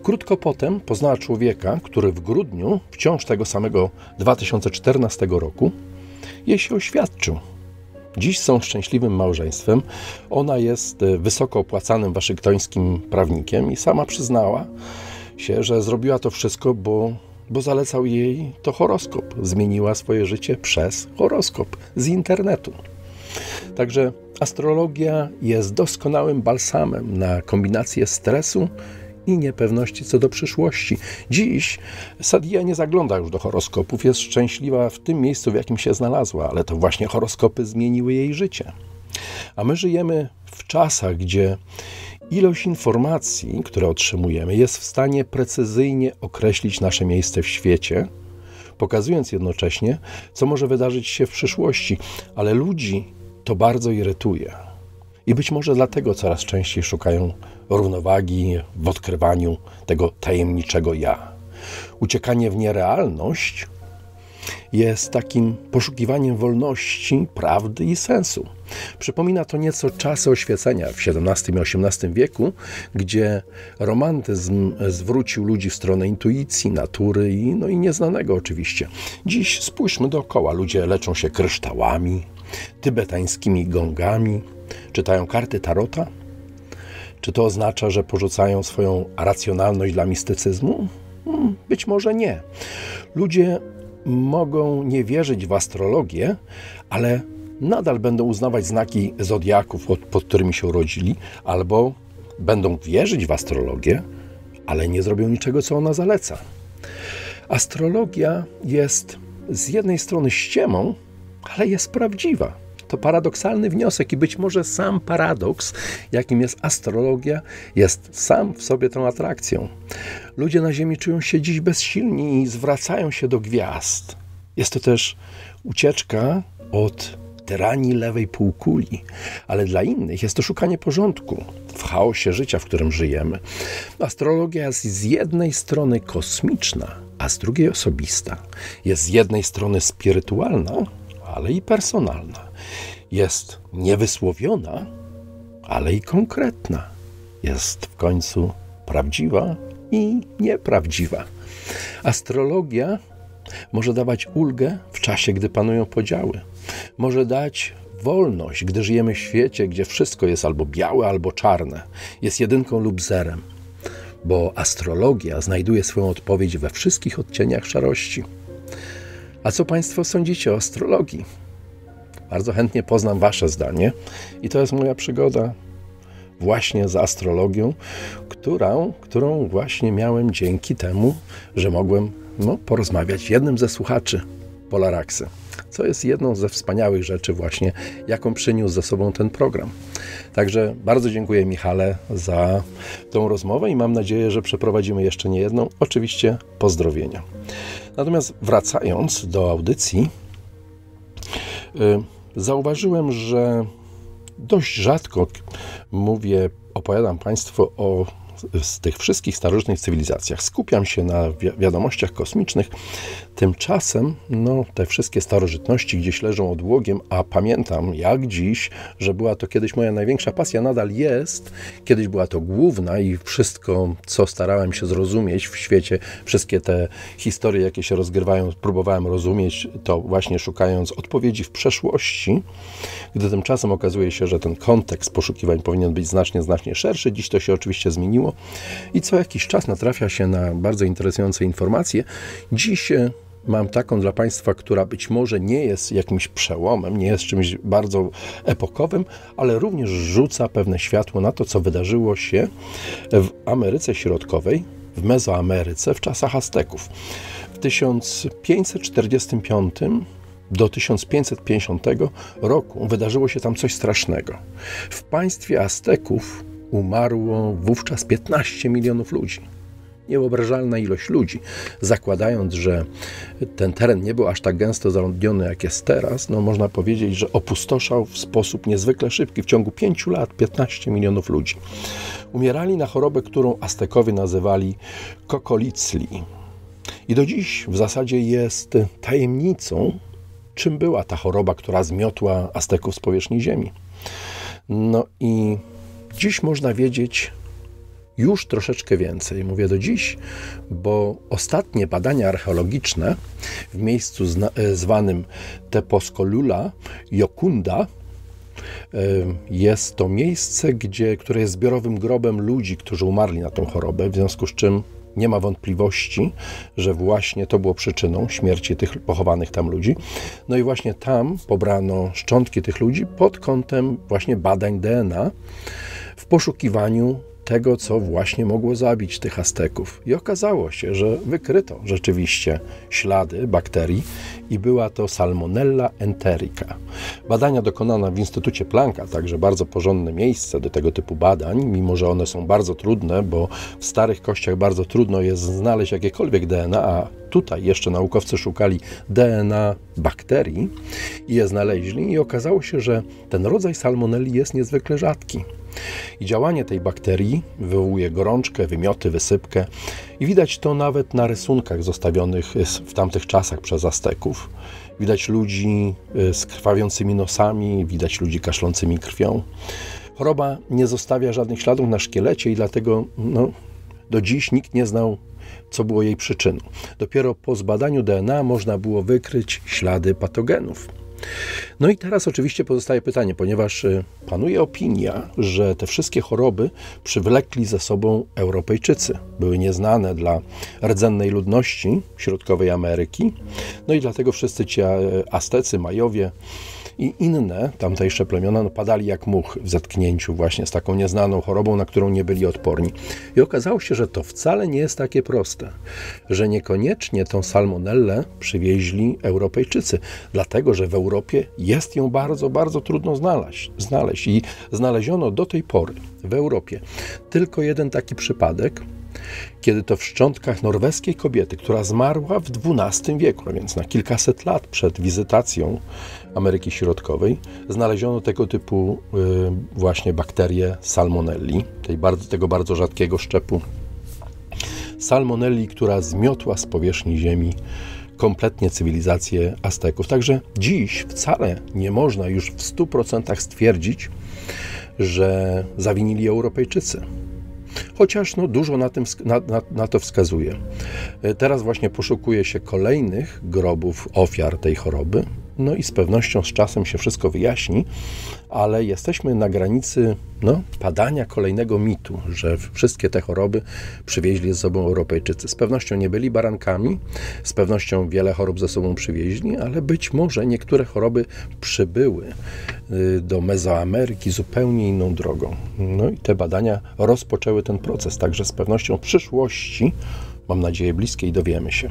Krótko potem poznała człowieka, który w grudniu, wciąż tego samego dwa tysiące czternastego roku, jej się oświadczył. Dziś są szczęśliwym małżeństwem. Ona jest wysoko opłacanym waszyngtońskim prawnikiem i sama przyznała się, że zrobiła to wszystko, bo bo zalecał jej to horoskop. Zmieniła swoje życie przez horoskop z internetu. Także astrologia jest doskonałym balsamem na kombinację stresu i niepewności co do przyszłości. Dziś Sadia nie zagląda już do horoskopów, jest szczęśliwa w tym miejscu, w jakim się znalazła, ale to właśnie horoskopy zmieniły jej życie. A my żyjemy w czasach, gdzie ilość informacji, które otrzymujemy, jest w stanie precyzyjnie określić nasze miejsce w świecie, pokazując jednocześnie, co może wydarzyć się w przyszłości. Ale ludzi to bardzo irytuje. I być może dlatego coraz częściej szukają równowagi w odkrywaniu tego tajemniczego ja. Uciekanie w nierealność jest takim poszukiwaniem wolności, prawdy i sensu. Przypomina to nieco czasy oświecenia w siedemnastym i osiemnastym wieku, gdzie romantyzm zwrócił ludzi w stronę intuicji, natury i, no i nieznanego oczywiście. Dziś spójrzmy dookoła. Ludzie leczą się kryształami, tybetańskimi gongami, czytają karty tarota. Czy to oznacza, że porzucają swoją racjonalność dla mistycyzmu? Być może nie. Ludzie mogą nie wierzyć w astrologię, ale nadal będą uznawać znaki zodiaków, pod, pod którymi się urodzili, albo będą wierzyć w astrologię, ale nie zrobią niczego, co ona zaleca. Astrologia jest z jednej strony ściemą, ale jest prawdziwa. To paradoksalny wniosek i być może sam paradoks, jakim jest astrologia, jest sam w sobie tą atrakcją. Ludzie na Ziemi czują się dziś bezsilni i zwracają się do gwiazd. Jest to też ucieczka od weterani lewej półkuli, ale dla innych jest to szukanie porządku w chaosie życia, w którym żyjemy. Astrologia jest z jednej strony kosmiczna, a z drugiej osobista. Jest z jednej strony spirytualna, ale i personalna. Jest niewysłowiona, ale i konkretna. Jest w końcu prawdziwa i nieprawdziwa. Astrologia może dawać ulgę w czasie, gdy panują podziały. Może dać wolność, gdy żyjemy w świecie, gdzie wszystko jest albo białe, albo czarne. Jest jedynką lub zerem. Bo astrologia znajduje swoją odpowiedź we wszystkich odcieniach szarości. A co Państwo sądzicie o astrologii? Bardzo chętnie poznam Wasze zdanie. I to jest moja przygoda właśnie z astrologią, którą, którą właśnie miałem dzięki temu, że mogłem no, porozmawiać z jednym ze słuchaczy Polaraxy, co jest jedną ze wspaniałych rzeczy właśnie, jaką przyniósł ze sobą ten program. Także bardzo dziękuję, Michale, za tą rozmowę i mam nadzieję, że przeprowadzimy jeszcze nie jedną. Oczywiście pozdrowienia. Natomiast wracając do audycji, yy, zauważyłem, że dość rzadko mówię, opowiadam Państwu o z tych wszystkich starożytnych cywilizacjach. Skupiam się na wi- wiadomościach kosmicznych. Tymczasem no, te wszystkie starożytności gdzieś leżą odłogiem, a pamiętam jak dziś, że była to kiedyś moja największa pasja, nadal jest. Kiedyś była to główna i wszystko, co starałem się zrozumieć w świecie, wszystkie te historie, jakie się rozgrywają, próbowałem rozumieć, to właśnie szukając odpowiedzi w przeszłości, gdy tymczasem okazuje się, że ten kontekst poszukiwań powinien być znacznie, znacznie szerszy. Dziś to się oczywiście zmieniło. I co jakiś czas natrafia się na bardzo interesujące informacje. Dziś mam taką dla Państwa, która być może nie jest jakimś przełomem, nie jest czymś bardzo epokowym, ale również rzuca pewne światło na to, co wydarzyło się w Ameryce Środkowej, w Mezoameryce w czasach Azteków. W tysiąc pięćset czterdziestym piątym do tysiąc pięćset pięćdziesiątego roku wydarzyło się tam coś strasznego. W państwie Azteków umarło wówczas piętnaście milionów ludzi. Niewyobrażalna ilość ludzi. Zakładając, że ten teren nie był aż tak gęsto zaludniony, jak jest teraz, no można powiedzieć, że opustoszał w sposób niezwykle szybki. W ciągu pięciu lat piętnaście milionów ludzi. Umierali na chorobę, którą Aztekowie nazywali kokolicli. I do dziś w zasadzie jest tajemnicą, czym była ta choroba, która zmiotła Azteków z powierzchni Ziemi. No i dziś można wiedzieć już troszeczkę więcej. Mówię do dziś, bo ostatnie badania archeologiczne w miejscu zna, zwanym Teposkolula Jokunda, jest to miejsce, gdzie, które jest zbiorowym grobem ludzi, którzy umarli na tą chorobę, w związku z czym nie ma wątpliwości, że właśnie to było przyczyną śmierci tych pochowanych tam ludzi. No i właśnie tam pobrano szczątki tych ludzi pod kątem właśnie badań D N A w poszukiwaniu tego, co właśnie mogło zabić tych Azteków. I okazało się, że wykryto rzeczywiście ślady bakterii i była to Salmonella enterica. Badania dokonano w Instytucie Plancka, także bardzo porządne miejsce do tego typu badań, mimo że one są bardzo trudne, bo w starych kościach bardzo trudno jest znaleźć jakiekolwiek D N A, a tutaj jeszcze naukowcy szukali D N A bakterii i je znaleźli i okazało się, że ten rodzaj salmonelli jest niezwykle rzadki. I działanie tej bakterii wywołuje gorączkę, wymioty, wysypkę i widać to nawet na rysunkach zostawionych w tamtych czasach przez Azteków. Widać ludzi z krwawiącymi nosami, widać ludzi kaszlącymi krwią. Choroba nie zostawia żadnych śladów na szkielecie i dlatego no, do dziś nikt nie znał, co było jej przyczyną. Dopiero po zbadaniu D N A można było wykryć ślady patogenów. No i teraz oczywiście pozostaje pytanie, ponieważ panuje opinia, że te wszystkie choroby przywlekli ze sobą Europejczycy. Były nieznane dla rdzennej ludności środkowej Ameryki. No i dlatego wszyscy ci Aztecy, Majowie i inne tamtejsze plemiona no, padali jak muchy w zetknięciu właśnie z taką nieznaną chorobą, na którą nie byli odporni. I okazało się, że to wcale nie jest takie proste, że niekoniecznie tą salmonellę przywieźli Europejczycy, dlatego że w Europie jest ją bardzo, bardzo trudno znaleźć. znaleźć. I znaleziono do tej pory w Europie tylko jeden taki przypadek, kiedy to w szczątkach norweskiej kobiety, która zmarła w dwunastym wieku, a więc na kilkaset lat przed wizytacją Ameryki Środkowej, znaleziono tego typu y, właśnie bakterie salmonelli, tej bardzo, tego bardzo rzadkiego szczepu salmonelli, która zmiotła z powierzchni ziemi kompletnie cywilizację Azteków. Także dziś wcale nie można już w stu procentach stwierdzić, że zawinili Europejczycy. Chociaż no, dużo na, tym, na, na, na to wskazuje. Teraz właśnie poszukuje się kolejnych grobów ofiar tej choroby. No i z pewnością z czasem się wszystko wyjaśni, ale jesteśmy na granicy no, padania kolejnego mitu, że wszystkie te choroby przywieźli ze sobą Europejczycy. Z pewnością nie byli barankami, z pewnością wiele chorób ze sobą przywieźli, ale być może niektóre choroby przybyły do Mezoameryki zupełnie inną drogą. No i te badania rozpoczęły ten proces, także z pewnością w przyszłości, mam nadzieję bliskiej, dowiemy się.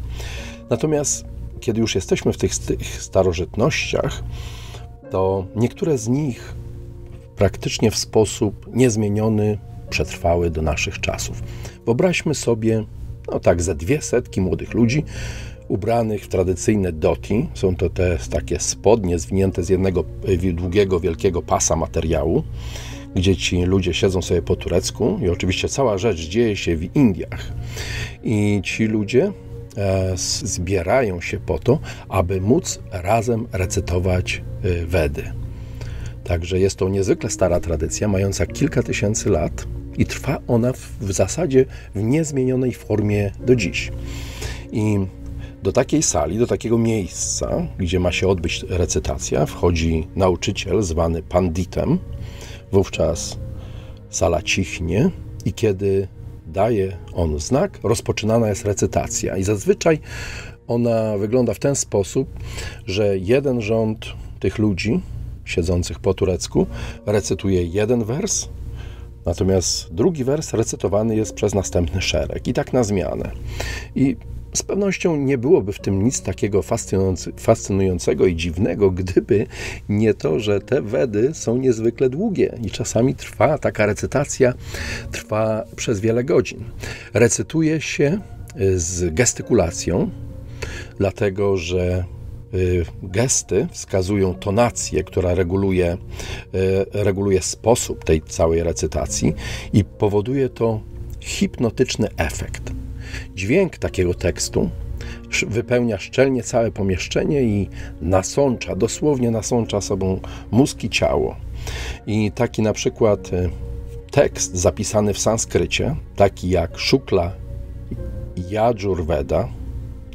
Natomiast kiedy już jesteśmy w tych starożytnościach, to niektóre z nich praktycznie w sposób niezmieniony przetrwały do naszych czasów. Wyobraźmy sobie, no tak, ze dwie setki młodych ludzi ubranych w tradycyjne doti. Są to te takie spodnie zwinięte z jednego długiego, wielkiego pasa materiału, gdzie ci ludzie siedzą sobie po turecku i oczywiście cała rzecz dzieje się w Indiach. I ci ludzie zbierają się po to, aby móc razem recytować Wedy. Także jest to niezwykle stara tradycja, mająca kilka tysięcy lat i trwa ona w, w zasadzie w niezmienionej formie do dziś. I do takiej sali, do takiego miejsca, gdzie ma się odbyć recytacja, wchodzi nauczyciel zwany panditem. Wówczas sala cichnie i kiedy daje on znak, rozpoczynana jest recytacja. I zazwyczaj ona wygląda w ten sposób, że jeden rząd tych ludzi siedzących po turecku recytuje jeden wers, natomiast drugi wers recytowany jest przez następny szereg. I tak na zmianę. I z pewnością nie byłoby w tym nic takiego fascynującego i dziwnego, gdyby nie to, że te wedy są niezwykle długie i czasami trwa, taka recytacja trwa przez wiele godzin. Recytuje się z gestykulacją, dlatego że gesty wskazują tonację, która reguluje, reguluje sposób tej całej recytacji i powoduje to hipnotyczny efekt. Dźwięk takiego tekstu wypełnia szczelnie całe pomieszczenie i nasącza, dosłownie nasącza sobą mózg i ciało. I taki na przykład tekst zapisany w sanskrycie, taki jak Shukla Yajurveda,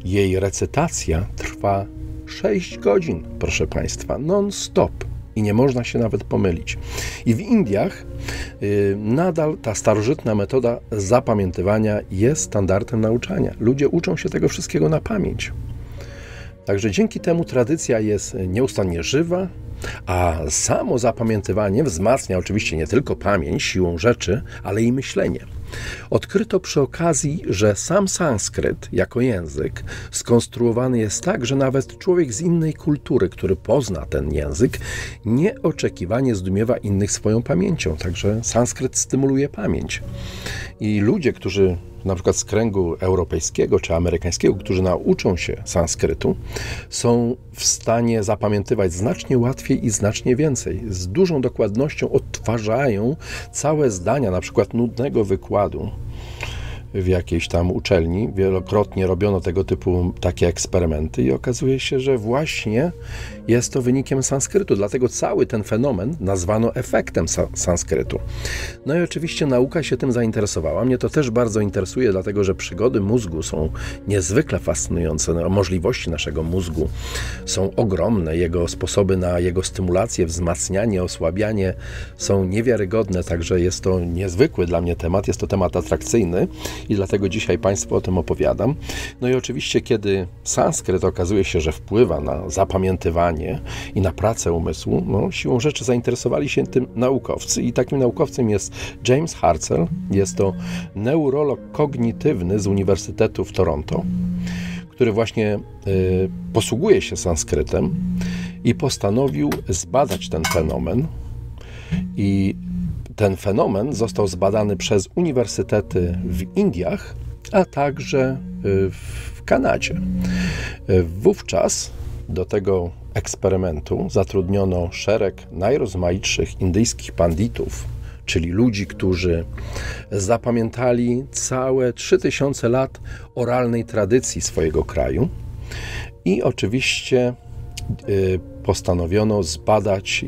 jej recytacja trwa sześć godzin, proszę Państwa, non-stop. I nie można się nawet pomylić. I w Indiach yy, nadal ta starożytna metoda zapamiętywania jest standardem nauczania. Ludzie uczą się tego wszystkiego na pamięć. Także dzięki temu tradycja jest nieustannie żywa, a samo zapamiętywanie wzmacnia oczywiście nie tylko pamięć siłą rzeczy, ale i myślenie. Odkryto przy okazji, że sam sanskryt jako język skonstruowany jest tak, że nawet człowiek z innej kultury, który pozna ten język, nieoczekiwanie zdumiewa innych swoją pamięcią. Także sanskryt stymuluje pamięć. I ludzie, którzy na przykład z kręgu europejskiego czy amerykańskiego, którzy nauczą się sanskrytu, są w stanie zapamiętywać znacznie łatwiej i znacznie więcej. Z dużą dokładnością odtwarzają całe zdania, na przykład nudnego wykładu w jakiejś tam uczelni. Wielokrotnie robiono tego typu takie eksperymenty i okazuje się, że właśnie jest to wynikiem sanskrytu. Dlatego cały ten fenomen nazwano efektem sanskrytu. No i oczywiście nauka się tym zainteresowała. Mnie to też bardzo interesuje, dlatego że przygody mózgu są niezwykle fascynujące. No, możliwości naszego mózgu są ogromne. Jego sposoby na jego stymulację, wzmacnianie, osłabianie są niewiarygodne. Także jest to niezwykły dla mnie temat. Jest to temat atrakcyjny. I dlatego dzisiaj Państwu o tym opowiadam. No i oczywiście, kiedy sanskryt okazuje się, że wpływa na zapamiętywanie i na pracę umysłu, no, siłą rzeczy zainteresowali się tym naukowcy. I takim naukowcem jest James Hartzell. Jest to neurolog kognitywny z Uniwersytetu w Toronto, który właśnie y, posługuje się sanskrytem i postanowił zbadać ten fenomen. I Ten fenomen został zbadany przez uniwersytety w Indiach, a także w Kanadzie. Wówczas do tego eksperymentu zatrudniono szereg najrozmaitszych indyjskich panditów, czyli ludzi, którzy zapamiętali całe trzy tysiące lat oralnej tradycji swojego kraju i oczywiście postanowiono zbadać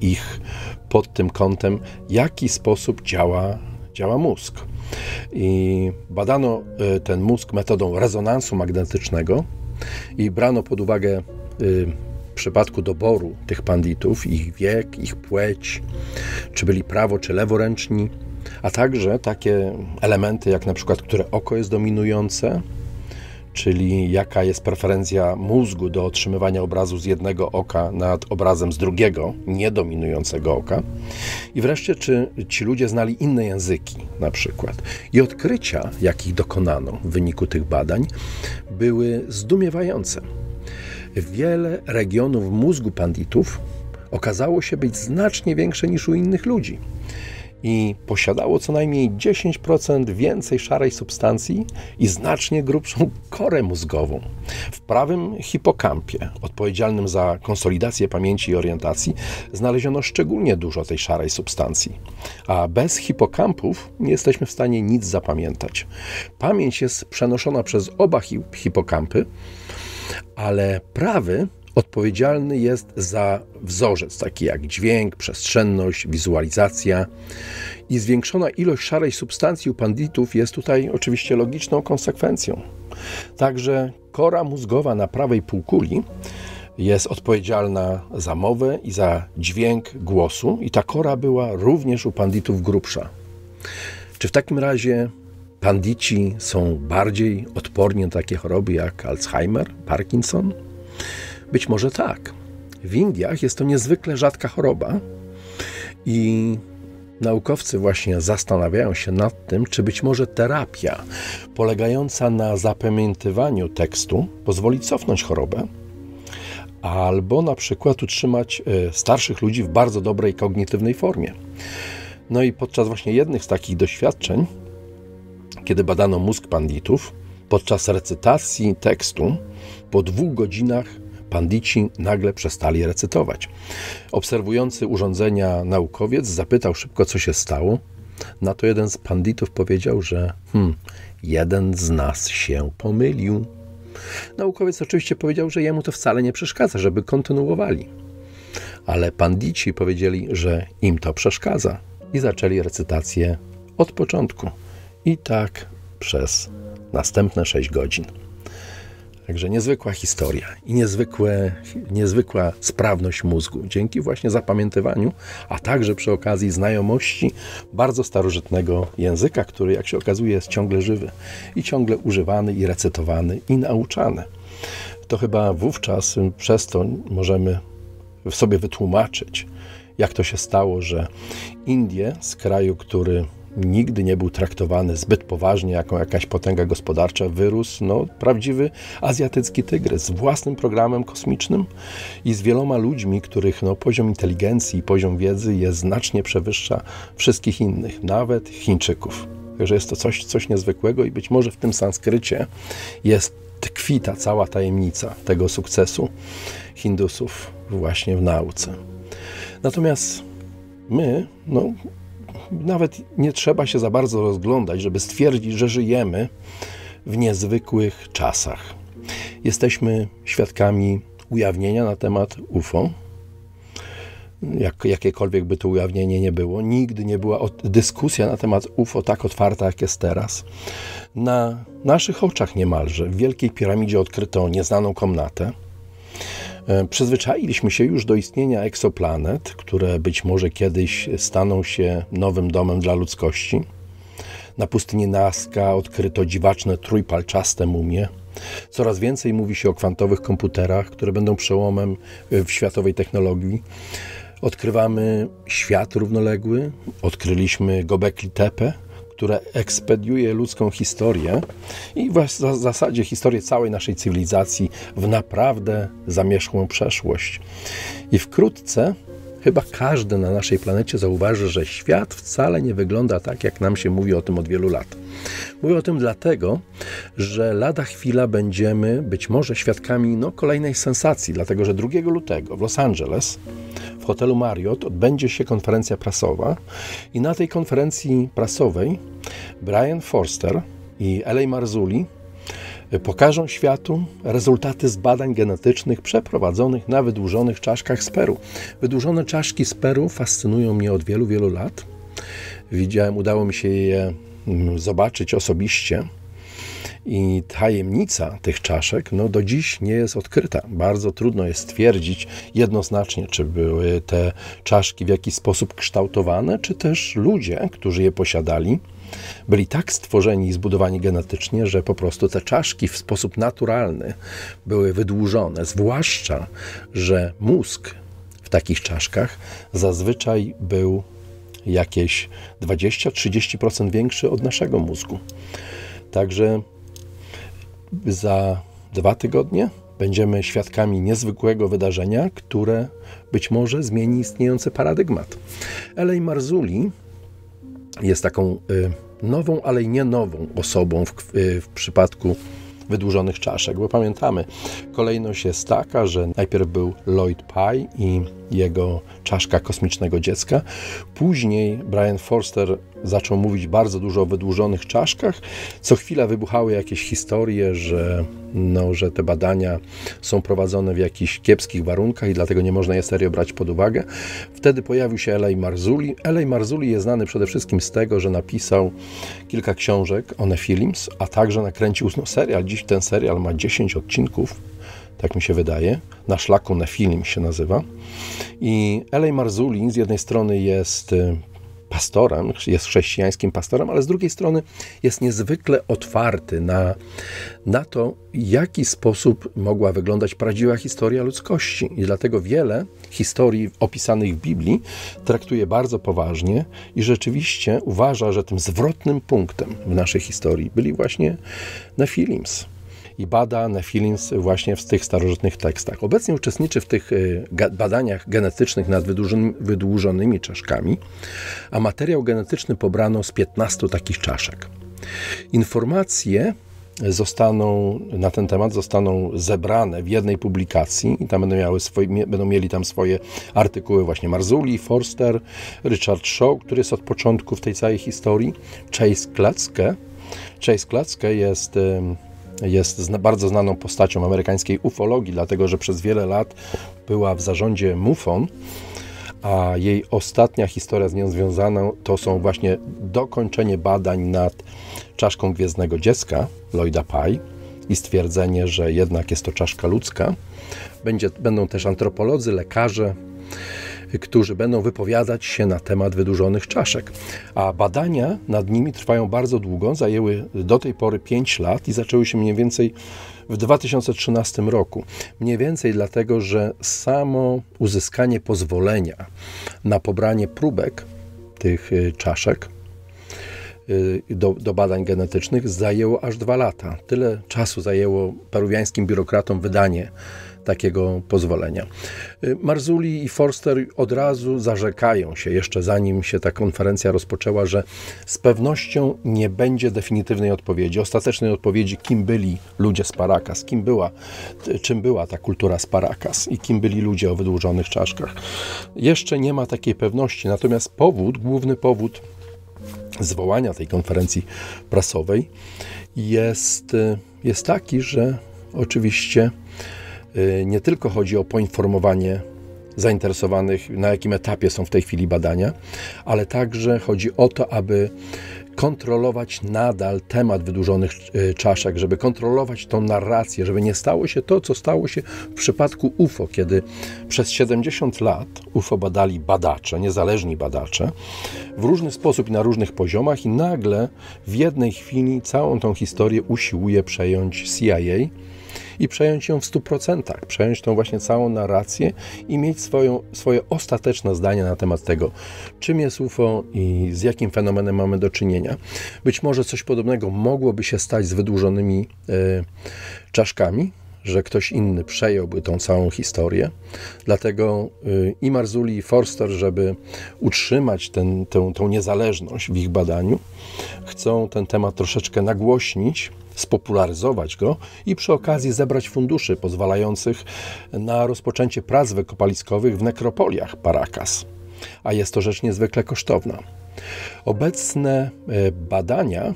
ich pod tym kątem, w jaki sposób działa, działa mózg. I badano ten mózg metodą rezonansu magnetycznego i brano pod uwagę w przypadku doboru tych panditów, ich wiek, ich płeć, czy byli prawo, czy leworęczni, a także takie elementy jak na przykład, które oko jest dominujące, czyli jaka jest preferencja mózgu do otrzymywania obrazu z jednego oka nad obrazem z drugiego, niedominującego oka. I wreszcie, czy ci ludzie znali inne języki na przykład. I odkrycia, jakich dokonano w wyniku tych badań, były zdumiewające. Wiele regionów mózgu panditów okazało się być znacznie większe niż u innych ludzi i posiadało co najmniej dziesięć procent więcej szarej substancji i znacznie grubszą korę mózgową. W prawym hipokampie, odpowiedzialnym za konsolidację pamięci i orientacji, znaleziono szczególnie dużo tej szarej substancji, a bez hipokampów nie jesteśmy w stanie nic zapamiętać. Pamięć jest przenoszona przez oba hipokampy, ale prawy odpowiedzialny jest za wzorzec, taki jak dźwięk, przestrzenność, wizualizacja i zwiększona ilość szarej substancji u panditów jest tutaj oczywiście logiczną konsekwencją. Także kora mózgowa na prawej półkuli jest odpowiedzialna za mowę i za dźwięk głosu i ta kora była również u panditów grubsza. Czy w takim razie pandici są bardziej odporni na takie choroby jak Alzheimer, Parkinson? Być może tak. W Indiach jest to niezwykle rzadka choroba i naukowcy właśnie zastanawiają się nad tym, czy być może terapia polegająca na zapamiętywaniu tekstu pozwoli cofnąć chorobę, albo na przykład utrzymać starszych ludzi w bardzo dobrej kognitywnej formie. No i podczas właśnie jednych z takich doświadczeń, kiedy badano mózg panditów, podczas recytacji tekstu po dwóch godzinach pandici nagle przestali recytować. Obserwujący urządzenia naukowiec zapytał szybko, co się stało. Na to jeden z panditów powiedział, że hmm, jeden z nas się pomylił. Naukowiec oczywiście powiedział, że jemu to wcale nie przeszkadza, żeby kontynuowali. Ale pandici powiedzieli, że im to przeszkadza i zaczęli recytację od początku. I tak przez następne sześć godzin. Także niezwykła historia i niezwykłe, niezwykła sprawność mózgu dzięki właśnie zapamiętywaniu, a także przy okazji znajomości bardzo starożytnego języka, który jak się okazuje jest ciągle żywy i ciągle używany i recytowany i nauczany. To chyba wówczas przez to możemy sobie wytłumaczyć, jak to się stało, że Indie z kraju, który nigdy nie był traktowany zbyt poważnie jako jakaś potęga gospodarcza, wyrósł no, prawdziwy azjatycki tygrys z własnym programem kosmicznym i z wieloma ludźmi, których no, poziom inteligencji i poziom wiedzy jest znacznie przewyższa wszystkich innych, nawet Chińczyków. Także jest to coś, coś niezwykłego i być może w tym sanskrycie jest tkwita cała tajemnica tego sukcesu Hindusów właśnie w nauce. Natomiast my, no, nawet nie trzeba się za bardzo rozglądać, żeby stwierdzić, że żyjemy w niezwykłych czasach. Jesteśmy świadkami ujawnienia na temat U F O. Jak, jakiekolwiek by to ujawnienie nie było. Nigdy nie była dyskusja na temat U F O tak otwarta, jak jest teraz. Na naszych oczach niemalże w Wielkiej Piramidzie odkryto nieznaną komnatę. Przyzwyczailiśmy się już do istnienia eksoplanet, które być może kiedyś staną się nowym domem dla ludzkości. Na pustyni Nazca odkryto dziwaczne trójpalczaste mumie. Coraz więcej mówi się o kwantowych komputerach, które będą przełomem w światowej technologii. Odkrywamy świat równoległy, odkryliśmy Göbekli Tepe, które ekspediuje ludzką historię i w zasadzie historię całej naszej cywilizacji w naprawdę zamierzchłą przeszłość. I wkrótce Chyba każdy na naszej planecie zauważy, że świat wcale nie wygląda tak, jak nam się mówi o tym od wielu lat. Mówię o tym dlatego, że lada chwila będziemy być może świadkami no, kolejnej sensacji, dlatego że drugiego lutego w Los Angeles w hotelu Marriott odbędzie się konferencja prasowa i na tej konferencji prasowej Brien Foerster i L A. Marzulli pokażą światu rezultaty z badań genetycznych przeprowadzonych na wydłużonych czaszkach z Peru. Wydłużone czaszki z Peru fascynują mnie od wielu, wielu lat. Widziałem, udało mi się je zobaczyć osobiście i tajemnica tych czaszek no, do dziś nie jest odkryta. Bardzo trudno jest stwierdzić jednoznacznie, czy były te czaszki w jakiś sposób kształtowane, czy też ludzie, którzy je posiadali, byli tak stworzeni i zbudowani genetycznie, że po prostu te czaszki w sposób naturalny były wydłużone, zwłaszcza, że mózg w takich czaszkach zazwyczaj był jakieś dwadzieścia do trzydziestu procent większy od naszego mózgu. Także za dwa tygodnie będziemy świadkami niezwykłego wydarzenia, które być może zmieni istniejący paradygmat. L A. Marzulli jest taką y, nową, ale i nie nową osobą w, y, w przypadku wydłużonych czaszek, bo pamiętamy, kolejność jest taka, że najpierw był Lloyd Pye i jego czaszka kosmicznego dziecka, później Brien Foerster zaczął mówić bardzo dużo o wydłużonych czaszkach, co chwila wybuchały jakieś historie, że, no, że te badania są prowadzone w jakichś kiepskich warunkach i dlatego nie można je serio brać pod uwagę. Wtedy pojawił się L A. Marzulli. L A. Marzulli jest znany przede wszystkim z tego, że napisał kilka książek o Nefilims, a także nakręcił no, serial. Dziś ten serial ma dziesięć odcinków, tak mi się wydaje, Na szlaku Nefilim się nazywa. I L A. Marzulli z jednej strony jest pastorem, jest chrześcijańskim pastorem, ale z drugiej strony jest niezwykle otwarty na, na to, w jaki sposób mogła wyglądać prawdziwa historia ludzkości. I dlatego wiele historii opisanych w Biblii traktuje bardzo poważnie i rzeczywiście uważa, że tym zwrotnym punktem w naszej historii byli właśnie Nefilims. I bada Nefilims właśnie w tych starożytnych tekstach. Obecnie uczestniczy w tych badaniach genetycznych nad wydłużonymi czaszkami, a materiał genetyczny pobrano z piętnastu takich czaszek. Informacje zostaną, na ten temat zostaną zebrane w jednej publikacji i tam będą, miały swoje, będą mieli tam swoje artykuły właśnie Marzulli, Foerster, Richard Shaw, który jest od początku w tej całej historii, Chase Klecke. Chase Klecke jest... jest bardzo znaną postacią amerykańskiej ufologii, dlatego że przez wiele lat była w zarządzie MUFON, a jej ostatnia historia z nią związana to są właśnie dokończenie badań nad czaszką gwiezdnego dziecka Lloyda Pye i stwierdzenie, że jednak jest to czaszka ludzka. Będzie, będą też antropolodzy, lekarze, którzy będą wypowiadać się na temat wydłużonych czaszek. A badania nad nimi trwają bardzo długo, zajęły do tej pory pięć lat i zaczęły się mniej więcej w dwa tysiące trzynastym roku. Mniej więcej dlatego, że samo uzyskanie pozwolenia na pobranie próbek tych czaszek Do, do badań genetycznych zajęło aż dwa lata. Tyle czasu zajęło peruwiańskim biurokratom wydanie takiego pozwolenia. Marzulli i Foerster od razu zarzekają się, jeszcze zanim się ta konferencja rozpoczęła, że z pewnością nie będzie definitywnej odpowiedzi, ostatecznej odpowiedzi, kim byli ludzie z Paracas, kim była, czym była ta kultura z Paracas i kim byli ludzie o wydłużonych czaszkach. Jeszcze nie ma takiej pewności, natomiast powód, główny powód zwołania tej konferencji prasowej jest, jest taki, że oczywiście nie tylko chodzi o poinformowanie zainteresowanych, na jakim etapie są w tej chwili badania, ale także chodzi o to, aby kontrolować nadal temat wydłużonych czaszek, żeby kontrolować tą narrację, żeby nie stało się to, co stało się w przypadku U F O, kiedy przez siedemdziesiąt lat U F O badali badacze, niezależni badacze, w różny sposób i na różnych poziomach i nagle w jednej chwili całą tą historię usiłuje przejąć C I A i przejąć ją w stu procentach, przejąć tą właśnie całą narrację i mieć swoją, swoje ostateczne zdanie na temat tego, czym jest U F O i z jakim fenomenem mamy do czynienia. Być może coś podobnego mogłoby się stać z wydłużonymi y, czaszkami, że ktoś inny przejąłby tą całą historię. Dlatego i Marzulli, i Foerster, żeby utrzymać ten, tę, tę niezależność w ich badaniu, chcą ten temat troszeczkę nagłośnić, spopularyzować go i przy okazji zebrać funduszy pozwalających na rozpoczęcie prac wykopaliskowych w nekropoliach Paracas. A jest to rzecz niezwykle kosztowna. Obecne badania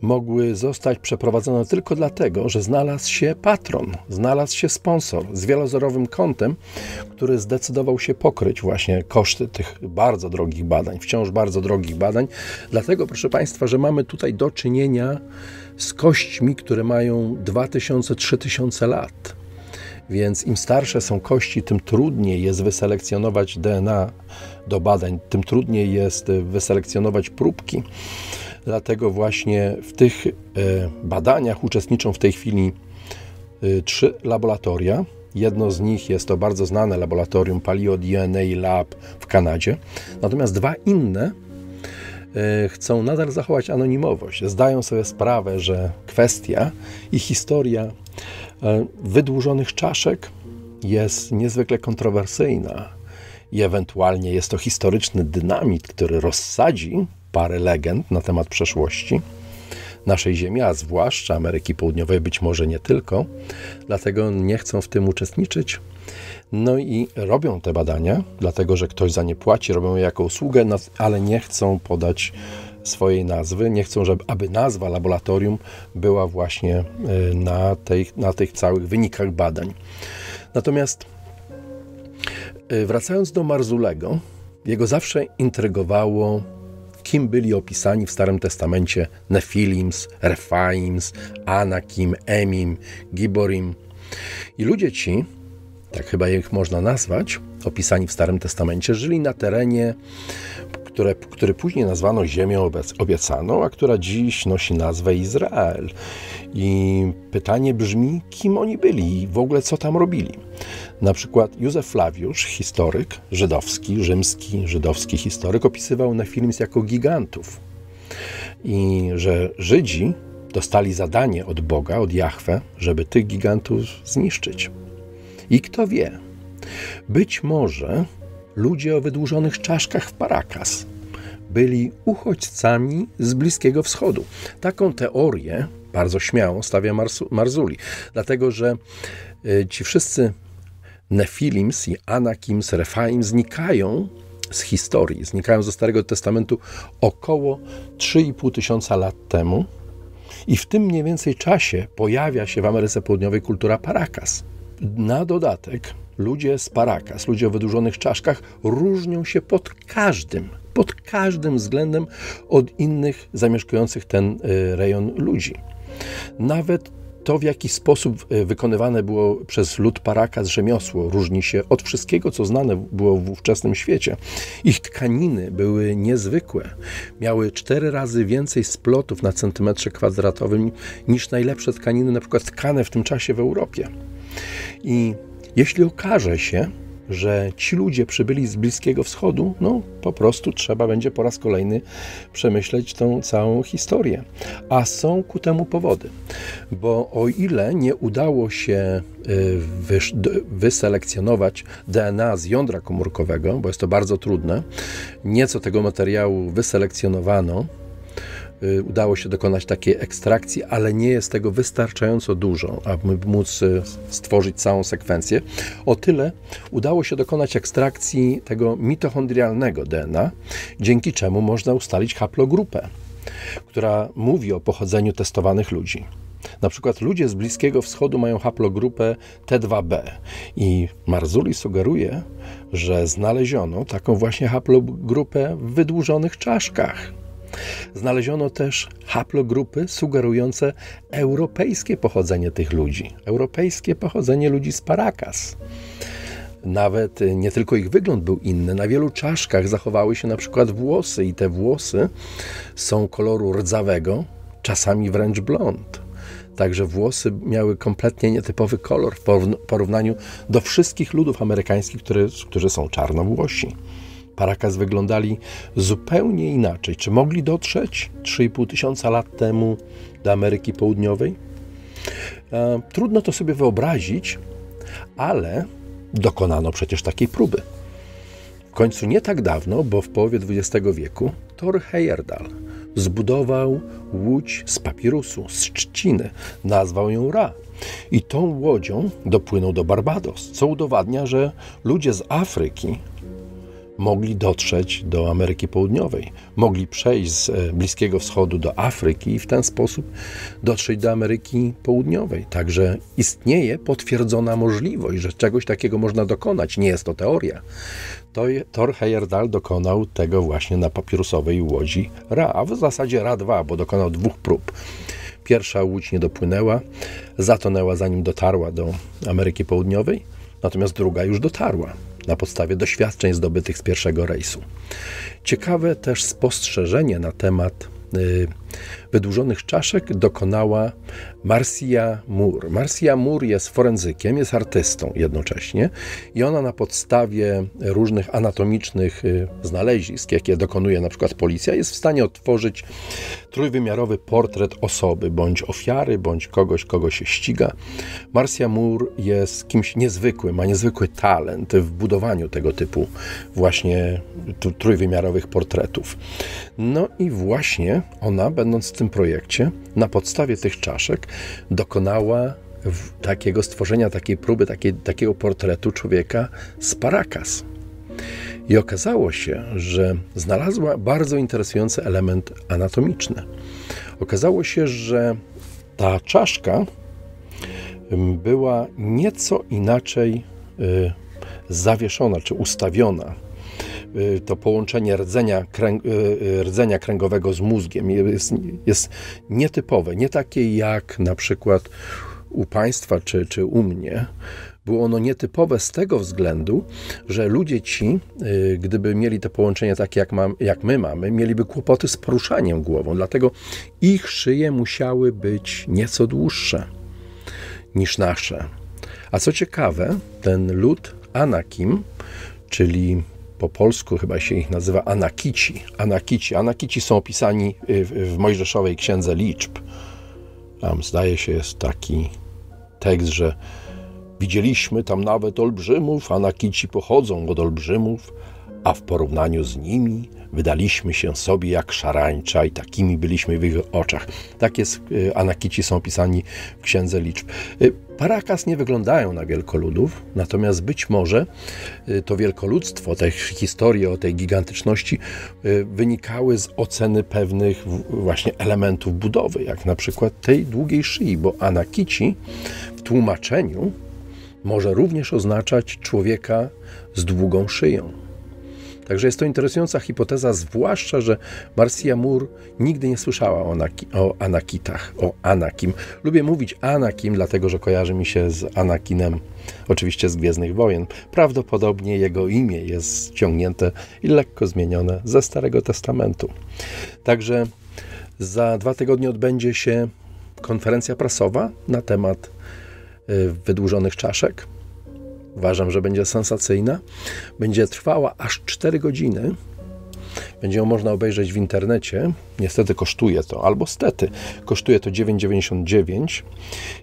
mogły zostać przeprowadzone tylko dlatego, że znalazł się patron, znalazł się sponsor z wielozerowym kontem, który zdecydował się pokryć właśnie koszty tych bardzo drogich badań, wciąż bardzo drogich badań. Dlatego, proszę Państwa, że mamy tutaj do czynienia z kośćmi, które mają dwa tysiące do trzech tysięcy lat. Więc im starsze są kości, tym trudniej jest wyselekcjonować D N A do badań, tym trudniej jest wyselekcjonować próbki. Dlatego właśnie w tych badaniach uczestniczą w tej chwili trzy laboratoria. Jedno z nich jest to bardzo znane laboratorium Paleo D N A Lab w Kanadzie. Natomiast dwa inne chcą nadal zachować anonimowość. Zdają sobie sprawę, że kwestia i historia wydłużonych czaszek jest niezwykle kontrowersyjna i ewentualnie jest to historyczny dynamit, który rozsadzi parę legend na temat przeszłości naszej Ziemi, a zwłaszcza Ameryki Południowej, być może nie tylko, dlatego nie chcą w tym uczestniczyć. No i robią te badania, dlatego że ktoś za nie płaci, robią je jako usługę, ale nie chcą podać swojej nazwy, nie chcą, żeby, aby nazwa laboratorium była właśnie na, tej, na tych całych wynikach badań. Natomiast wracając do Marzulliego, jego zawsze intrygowało, kim byli opisani w Starym Testamencie Nefilims, Refaims, Anakim, Emim, Giborim. I ludzie ci, tak chyba ich można nazwać, opisani w Starym Testamencie, żyli na terenie, które, który później nazwano Ziemią Obiecaną, a która dziś nosi nazwę Izrael. I pytanie brzmi, kim oni byli i w ogóle co tam robili. Na przykład Józef Flawiusz, historyk żydowski, rzymski, żydowski historyk, opisywał Nefilims jako gigantów. I że Żydzi dostali zadanie od Boga, od Jahwe, żeby tych gigantów zniszczyć. I kto wie, być może ludzie o wydłużonych czaszkach w Paracas byli uchodźcami z Bliskiego Wschodu. Taką teorię bardzo śmiało stawia Marzulli, dlatego że ci wszyscy Nefilims i Anakims, Refaim znikają z historii, znikają ze Starego Testamentu około trzy i pół tysiąca lat temu i w tym mniej więcej czasie pojawia się w Ameryce Południowej kultura Paracas. Na dodatek ludzie z Paracas, ludzie o wydłużonych czaszkach różnią się pod każdym, pod każdym względem od innych zamieszkujących ten rejon ludzi. Nawet to, w jaki sposób wykonywane było przez lud Paracas rzemiosło, różni się od wszystkiego, co znane było w ówczesnym świecie. Ich tkaniny były niezwykłe. Miały cztery razy więcej splotów na centymetrze kwadratowym niż najlepsze tkaniny, na przykład tkane w tym czasie w Europie. I jeśli okaże się, że ci ludzie przybyli z Bliskiego Wschodu, no po prostu trzeba będzie po raz kolejny przemyśleć tą całą historię. A są ku temu powody, bo o ile nie udało się wyselekcjonować D N A z jądra komórkowego, bo jest to bardzo trudne, nieco tego materiału wyselekcjonowano, udało się dokonać takiej ekstrakcji, ale nie jest tego wystarczająco dużo, aby móc stworzyć całą sekwencję. O tyle udało się dokonać ekstrakcji tego mitochondrialnego D N A, dzięki czemu można ustalić haplogrupę, która mówi o pochodzeniu testowanych ludzi. Na przykład ludzie z Bliskiego Wschodu mają haplogrupę T dwa B i Marzulli sugeruje, że znaleziono taką właśnie haplogrupę w wydłużonych czaszkach. Znaleziono też haplogrupy sugerujące europejskie pochodzenie tych ludzi, europejskie pochodzenie ludzi z Paracas. Nawet nie tylko ich wygląd był inny, na wielu czaszkach zachowały się na przykład włosy i te włosy są koloru rdzawego, czasami wręcz blond. Także włosy miały kompletnie nietypowy kolor w porównaniu do wszystkich ludów amerykańskich, którzy, którzy są czarnowłosi. Paracas wyglądali zupełnie inaczej. Czy mogli dotrzeć trzy i pół tysiąca lat temu do Ameryki Południowej? E, trudno to sobie wyobrazić, ale dokonano przecież takiej próby. W końcu nie tak dawno, bo w połowie dwudziestego wieku Thor Heyerdahl zbudował łódź z papirusu, z trzciny, nazwał ją Ra. I tą łodzią dopłynął do Barbados, co udowadnia, że ludzie z Afryki mogli dotrzeć do Ameryki Południowej, mogli przejść z Bliskiego Wschodu do Afryki i w ten sposób dotrzeć do Ameryki Południowej. Także istnieje potwierdzona możliwość, że czegoś takiego można dokonać. Nie jest to teoria. Thor Heyerdahl dokonał tego właśnie na papirusowej łodzi Ra, a w zasadzie Ra dwa, bo dokonał dwóch prób. Pierwsza łódź nie dopłynęła, zatonęła zanim dotarła do Ameryki Południowej, natomiast druga już dotarła na podstawie doświadczeń zdobytych z pierwszego rejsu. Ciekawe też spostrzeżenie na temat y, wydłużonych czaszek dokonała Marcia Moore. Marcia Moore jest forenzykiem, jest artystą jednocześnie i ona na podstawie różnych anatomicznych y, znalezisk, jakie dokonuje na przykład policja, jest w stanie odtworzyć trójwymiarowy portret osoby, bądź ofiary, bądź kogoś, kogo się ściga. Marcia Moore jest kimś niezwykłym, ma niezwykły talent w budowaniu tego typu właśnie trójwymiarowych portretów. No i właśnie ona, będąc w tym projekcie, na podstawie tych czaszek dokonała takiego stworzenia, takiej próby, takiej, takiego portretu człowieka z Paracas. I okazało się, że znalazła bardzo interesujący element anatomiczny. Okazało się, że ta czaszka była nieco inaczej y, zawieszona czy ustawiona. Y, to połączenie rdzenia, kręg, y, rdzenia kręgowego z mózgiem jest, jest nietypowe, nie takie jak na przykład u Państwa czy, czy u mnie. Było ono nietypowe z tego względu, że ludzie ci, y, gdyby mieli to połączenie takie, jak, mam, jak my mamy, mieliby kłopoty z poruszaniem głową. Dlatego ich szyje musiały być nieco dłuższe niż nasze. A co ciekawe, ten lud Anakim, czyli po polsku chyba się ich nazywa Anakici. Anakici, Anakici są opisani w, w Mojżeszowej Księdze Liczb. Tam zdaje się jest taki tekst, że widzieliśmy tam nawet olbrzymów, Anakici pochodzą od olbrzymów, a w porównaniu z nimi wydaliśmy się sobie jak szarańcza i takimi byliśmy w ich oczach. Tak jest, Anakici są opisani w Księdze Liczb. Paracas nie wyglądają na wielkoludów, natomiast być może to wielkoludztwo, te historie o tej gigantyczności wynikały z oceny pewnych właśnie elementów budowy, jak na przykład tej długiej szyi, bo Anakici w tłumaczeniu może również oznaczać człowieka z długą szyją. Także jest to interesująca hipoteza, zwłaszcza że Marcia Moore nigdy nie słyszała o, anaki, o Anakitach, o Anakim. Lubię mówić Anakim, dlatego że kojarzy mi się z Anakinem, oczywiście z Gwiezdnych Wojen. Prawdopodobnie jego imię jest ściągnięte i lekko zmienione ze Starego Testamentu. Także za dwa tygodnie odbędzie się konferencja prasowa na temat wydłużonych czaszek. Uważam, że będzie sensacyjna. Będzie trwała aż cztery godziny. Będzie ją można obejrzeć w internecie. Niestety kosztuje to, albo stety. Kosztuje to dziewięć dziewięćdziesiąt dziewięć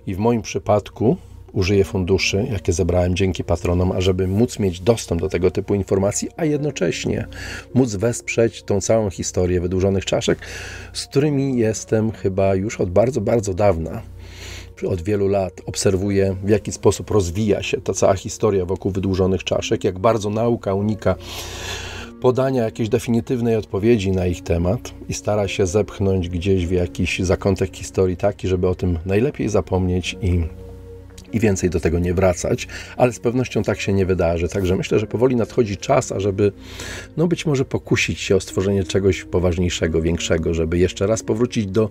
i w moim przypadku użyję funduszy, jakie zebrałem dzięki patronom, ażeby móc mieć dostęp do tego typu informacji, a jednocześnie móc wesprzeć tą całą historię wydłużonych czaszek, z którymi jestem chyba już od bardzo, bardzo dawna. Od wielu lat obserwuję, w jaki sposób rozwija się ta cała historia wokół wydłużonych czaszek, jak bardzo nauka unika podania jakiejś definitywnej odpowiedzi na ich temat i stara się zepchnąć gdzieś w jakiś zakątek historii taki, żeby o tym najlepiej zapomnieć i, i więcej do tego nie wracać, ale z pewnością tak się nie wydarzy. Także myślę, że powoli nadchodzi czas, ażeby no być może pokusić się o stworzenie czegoś poważniejszego, większego, żeby jeszcze raz powrócić do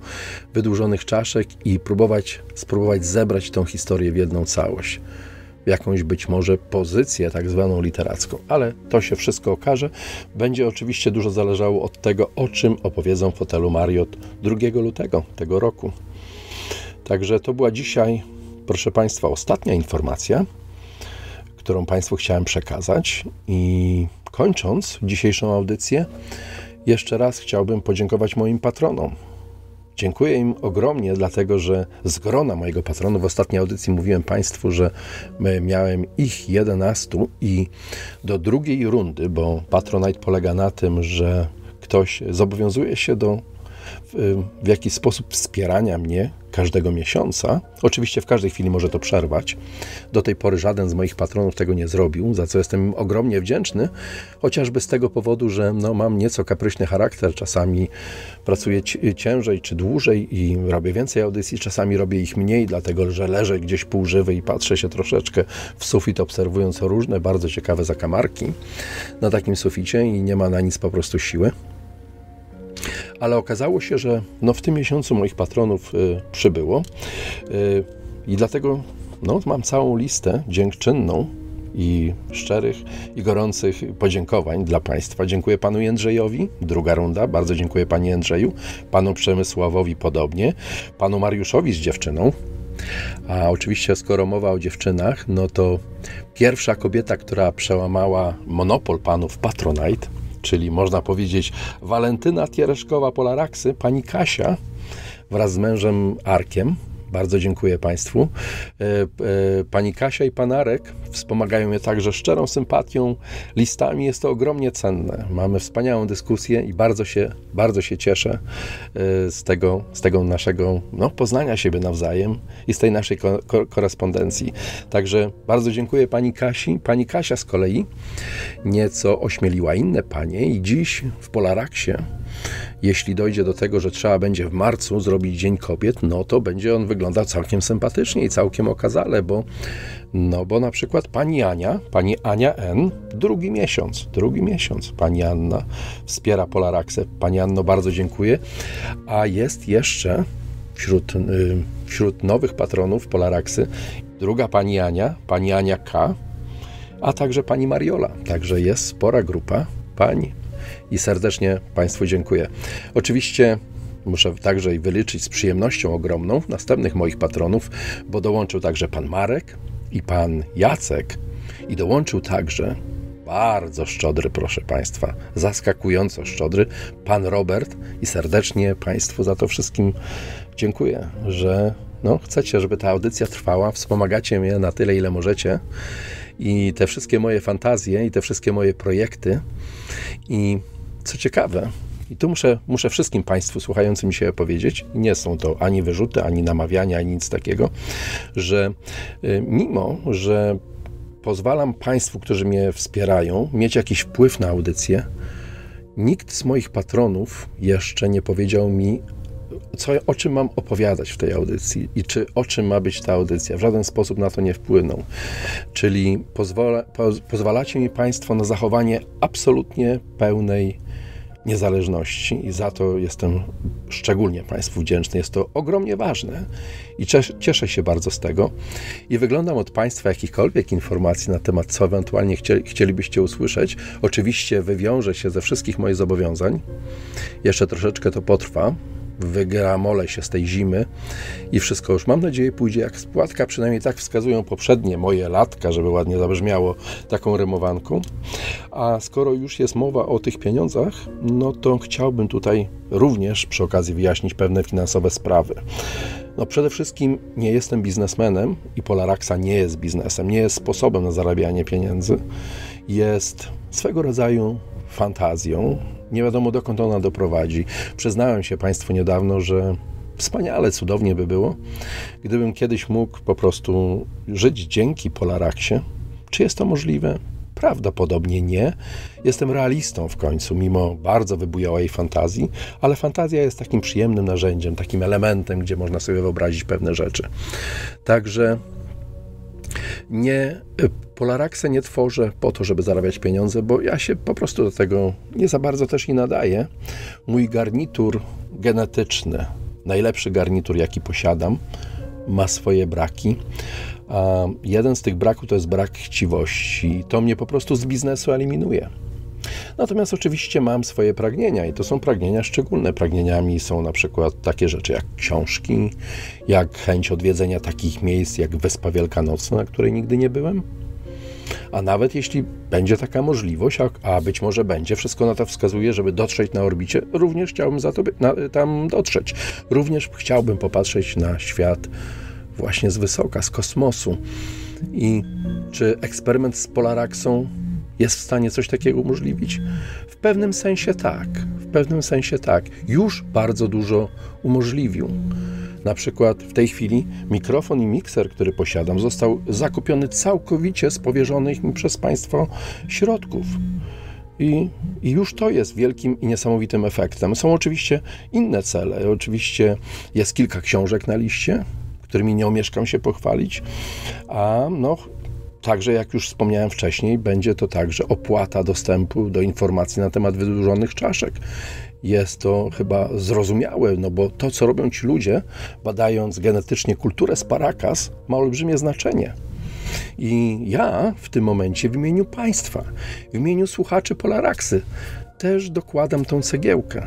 wydłużonych czaszek i próbować, spróbować zebrać tą historię w jedną całość. W jakąś być może pozycję tak zwaną literacką, ale to się wszystko okaże. Będzie oczywiście dużo zależało od tego, o czym opowiedzą w Hotelu Marriott drugiego lutego tego roku. Także to była dzisiaj, proszę Państwa, ostatnia informacja, którą Państwu chciałem przekazać i kończąc dzisiejszą audycję, jeszcze raz chciałbym podziękować moim patronom, Dziękuję im ogromnie, dlatego że z grona mojego patronu w ostatniej audycji mówiłem Państwu, że miałem ich jedenastu i do drugiej rundy, bo Patronite polega na tym, że ktoś zobowiązuje się do w, w jakiś sposób wspierania mnie każdego miesiąca. Oczywiście w każdej chwili może to przerwać. Do tej pory żaden z moich patronów tego nie zrobił, za co jestem im ogromnie wdzięczny, chociażby z tego powodu, że no, mam nieco kapryśny charakter. Czasami pracuję ciężej czy dłużej i robię więcej audycji, czasami robię ich mniej, dlatego że leżę gdzieś półżywy i patrzę się troszeczkę w sufit, obserwując różne bardzo ciekawe zakamarki na takim suficie i nie ma na nic po prostu siły. Ale okazało się, że no w tym miesiącu moich patronów y, przybyło y, i dlatego no, mam całą listę dziękczynną i szczerych i gorących podziękowań dla Państwa. Dziękuję Panu Jędrzejowi, druga runda, bardzo dziękuję Panie Jędrzeju, Panu Przemysławowi podobnie, Panu Mariuszowi z dziewczyną. A oczywiście skoro mowa o dziewczynach, no to pierwsza kobieta, która przełamała monopol panów Patronite, czyli można powiedzieć Walentyna Tiereszkowa Polaraxy, pani Kasia wraz z mężem Arkiem. Bardzo dziękuję Państwu. Pani Kasia i pan Arek wspomagają mnie także szczerą sympatią, listami. Jest to ogromnie cenne. Mamy wspaniałą dyskusję i bardzo się, bardzo się cieszę z tego, z tego naszego no, poznania siebie nawzajem i z tej naszej ko korespondencji. Także bardzo dziękuję pani Kasi. Pani Kasia z kolei nieco ośmieliła inne panie i dziś w Polaraxie, jeśli dojdzie do tego, że trzeba będzie w marcu zrobić Dzień Kobiet, no to będzie on wyglądał całkiem sympatycznie i całkiem okazale, bo, no bo na przykład pani Ania, pani Ania N, drugi miesiąc, drugi miesiąc pani Anna wspiera Polaraxę. Pani Anno, bardzo dziękuję. A jest jeszcze wśród, wśród nowych patronów Polaraxy druga pani Ania, pani Ania K, a także pani Mariola. Także jest spora grupa pań. I serdecznie Państwu dziękuję. Oczywiście muszę także i wyliczyć z przyjemnością ogromną następnych moich patronów, bo dołączył także pan Marek i pan Jacek i dołączył także bardzo szczodry, proszę Państwa, zaskakująco szczodry pan Robert i serdecznie Państwu za to wszystkim dziękuję, że no, chcecie, żeby ta audycja trwała, wspomagacie mnie na tyle, ile możecie i te wszystkie moje fantazje i te wszystkie moje projekty i co ciekawe, i tu muszę, muszę wszystkim Państwu słuchającym się powiedzieć, nie są to ani wyrzuty, ani namawiania, ani nic takiego, że mimo, że pozwalam Państwu, którzy mnie wspierają, mieć jakiś wpływ na audycję, nikt z moich patronów jeszcze nie powiedział mi, co, o czym mam opowiadać w tej audycji i czy o czym ma być ta audycja. W żaden sposób na to nie wpłynął. Czyli pozwala, poz, pozwalacie mi Państwo na zachowanie absolutnie pełnej niezależności i za to jestem szczególnie Państwu wdzięczny. Jest to ogromnie ważne i cieszę się bardzo z tego i wyglądam od Państwa jakichkolwiek informacji na temat, co ewentualnie chcielibyście usłyszeć. Oczywiście wywiążę się ze wszystkich moich zobowiązań. Jeszcze troszeczkę to potrwa. Wygramolę się z tej zimy i wszystko już, mam nadzieję, pójdzie jak spłatka, przynajmniej tak wskazują poprzednie moje latka, żeby ładnie zabrzmiało taką rymowanką. A skoro już jest mowa o tych pieniądzach, no to chciałbym tutaj również przy okazji wyjaśnić pewne finansowe sprawy. No przede wszystkim nie jestem biznesmenem i Polaraxa nie jest biznesem, nie jest sposobem na zarabianie pieniędzy. Jest swego rodzaju fantazją. Nie wiadomo, dokąd ona doprowadzi. Przyznałem się Państwu niedawno, że wspaniale, cudownie by było, gdybym kiedyś mógł po prostu żyć dzięki Polaraxie. Czy jest to możliwe? Prawdopodobnie nie. Jestem realistą w końcu, mimo bardzo wybujałej fantazji, ale fantazja jest takim przyjemnym narzędziem, takim elementem, gdzie można sobie wyobrazić pewne rzeczy. Także nie... Polaraxę nie tworzę po to, żeby zarabiać pieniądze, bo ja się po prostu do tego nie za bardzo też nie nadaję. Mój garnitur genetyczny, najlepszy garnitur, jaki posiadam, ma swoje braki. A jeden z tych braków to jest brak chciwości. To mnie po prostu z biznesu eliminuje. Natomiast oczywiście mam swoje pragnienia i to są pragnienia szczególne. Pragnieniami są na przykład takie rzeczy jak książki, jak chęć odwiedzenia takich miejsc jak Wyspa Wielkanocna, na której nigdy nie byłem. A nawet jeśli będzie taka możliwość, a, a być może będzie, wszystko na to wskazuje, żeby dotrzeć na orbicie, również chciałbym za to, na, tam dotrzeć. Również chciałbym popatrzeć na świat właśnie z wysoka, z kosmosu. I czy eksperyment z Polaraxą jest w stanie coś takiego umożliwić? W pewnym sensie tak. W pewnym sensie tak. Już bardzo dużo umożliwił. Na przykład w tej chwili mikrofon i mikser, który posiadam, został zakupiony całkowicie z powierzonych mi przez państwo środków. I, I już to jest wielkim i niesamowitym efektem. Są oczywiście inne cele. Oczywiście jest kilka książek na liście, którymi nie omieszkam się pochwalić, a no... Także, jak już wspomniałem wcześniej, będzie to także opłata dostępu do informacji na temat wydłużonych czaszek. Jest to chyba zrozumiałe, no bo to, co robią ci ludzie, badając genetycznie kulturę z Paracas, ma olbrzymie znaczenie. I ja w tym momencie w imieniu państwa, w imieniu słuchaczy Polaraxy też dokładam tą cegiełkę.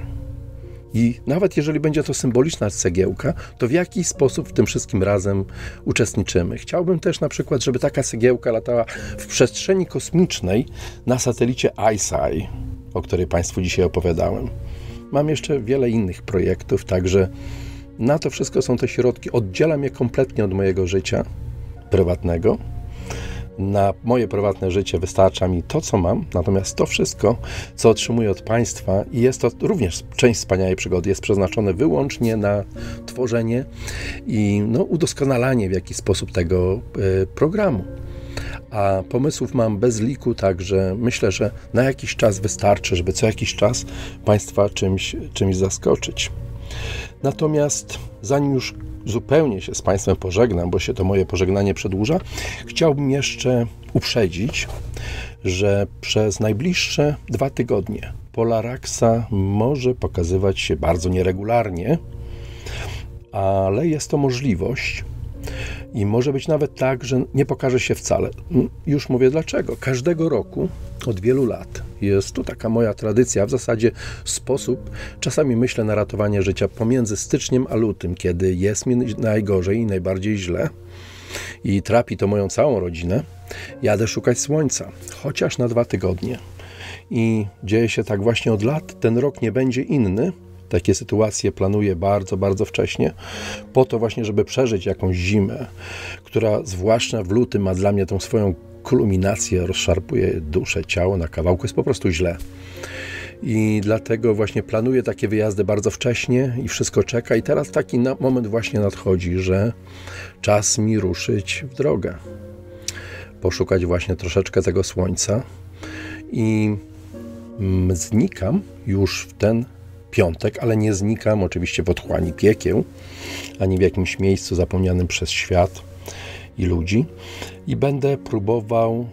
I nawet jeżeli będzie to symboliczna cegiełka, to w jaki sposób w tym wszystkim razem uczestniczymy. Chciałbym też na przykład, żeby taka cegiełka latała w przestrzeni kosmicznej na satelicie ICEYE, o której państwu dzisiaj opowiadałem. Mam jeszcze wiele innych projektów, także na to wszystko są te środki. Oddzielam je kompletnie od mojego życia prywatnego. Na moje prywatne życie wystarcza mi to, co mam, natomiast to wszystko, co otrzymuję od państwa, i jest to również część wspaniałej przygody, jest przeznaczone wyłącznie na tworzenie i no, udoskonalanie w jakiś sposób tego y, programu. A pomysłów mam bez liku, także myślę, że na jakiś czas wystarczy, żeby co jakiś czas państwa czymś, czymś zaskoczyć. Natomiast zanim już zupełnie się z państwem pożegnam, bo się to moje pożegnanie przedłuża, chciałbym jeszcze uprzedzić, że przez najbliższe dwa tygodnie Polaraxa może pokazywać się bardzo nieregularnie, ale jest to możliwość i może być nawet tak, że nie pokaże się wcale. Już mówię dlaczego. Każdego roku od wielu lat jest to taka moja tradycja, w zasadzie sposób, czasami myślę, na ratowanie życia pomiędzy styczniem a lutym, kiedy jest mi najgorzej i najbardziej źle i trapi to moją całą rodzinę, jadę szukać słońca, chociaż na dwa tygodnie. I dzieje się tak właśnie od lat, ten rok nie będzie inny. Takie sytuacje planuję bardzo, bardzo wcześnie, po to właśnie, żeby przeżyć jakąś zimę, która zwłaszcza w lutym ma dla mnie tą swoją kuluminację, rozszarpuje duszę, ciało na kawałku, jest po prostu źle. I dlatego właśnie planuję takie wyjazdy bardzo wcześnie i wszystko czeka. I teraz taki moment właśnie nadchodzi, że czas mi ruszyć w drogę. Poszukać właśnie troszeczkę tego słońca. I znikam już w ten piątek, ale nie znikam oczywiście w otchłani piekieł, ani w jakimś miejscu zapomnianym przez świat i ludzi. I będę próbował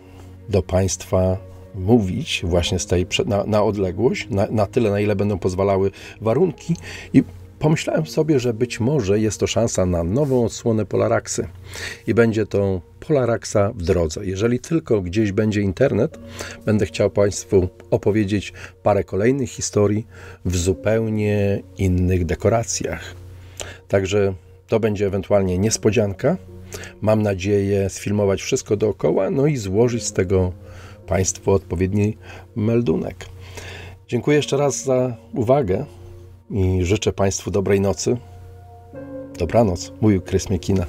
do państwa mówić właśnie z tej, na, na odległość, na, na tyle, na ile będą pozwalały warunki. I pomyślałem sobie, że być może jest to szansa na nową odsłonę Polaraxy. I będzie to Polaraxa w drodze. Jeżeli tylko gdzieś będzie internet, będę chciał państwu opowiedzieć parę kolejnych historii w zupełnie innych dekoracjach. Także to będzie ewentualnie niespodzianka. Mam nadzieję sfilmować wszystko dookoła, no i złożyć z tego państwu odpowiedni meldunek. Dziękuję jeszcze raz za uwagę i życzę państwu dobrej nocy. Dobranoc, mówił Krys Miekina.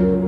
Thank you.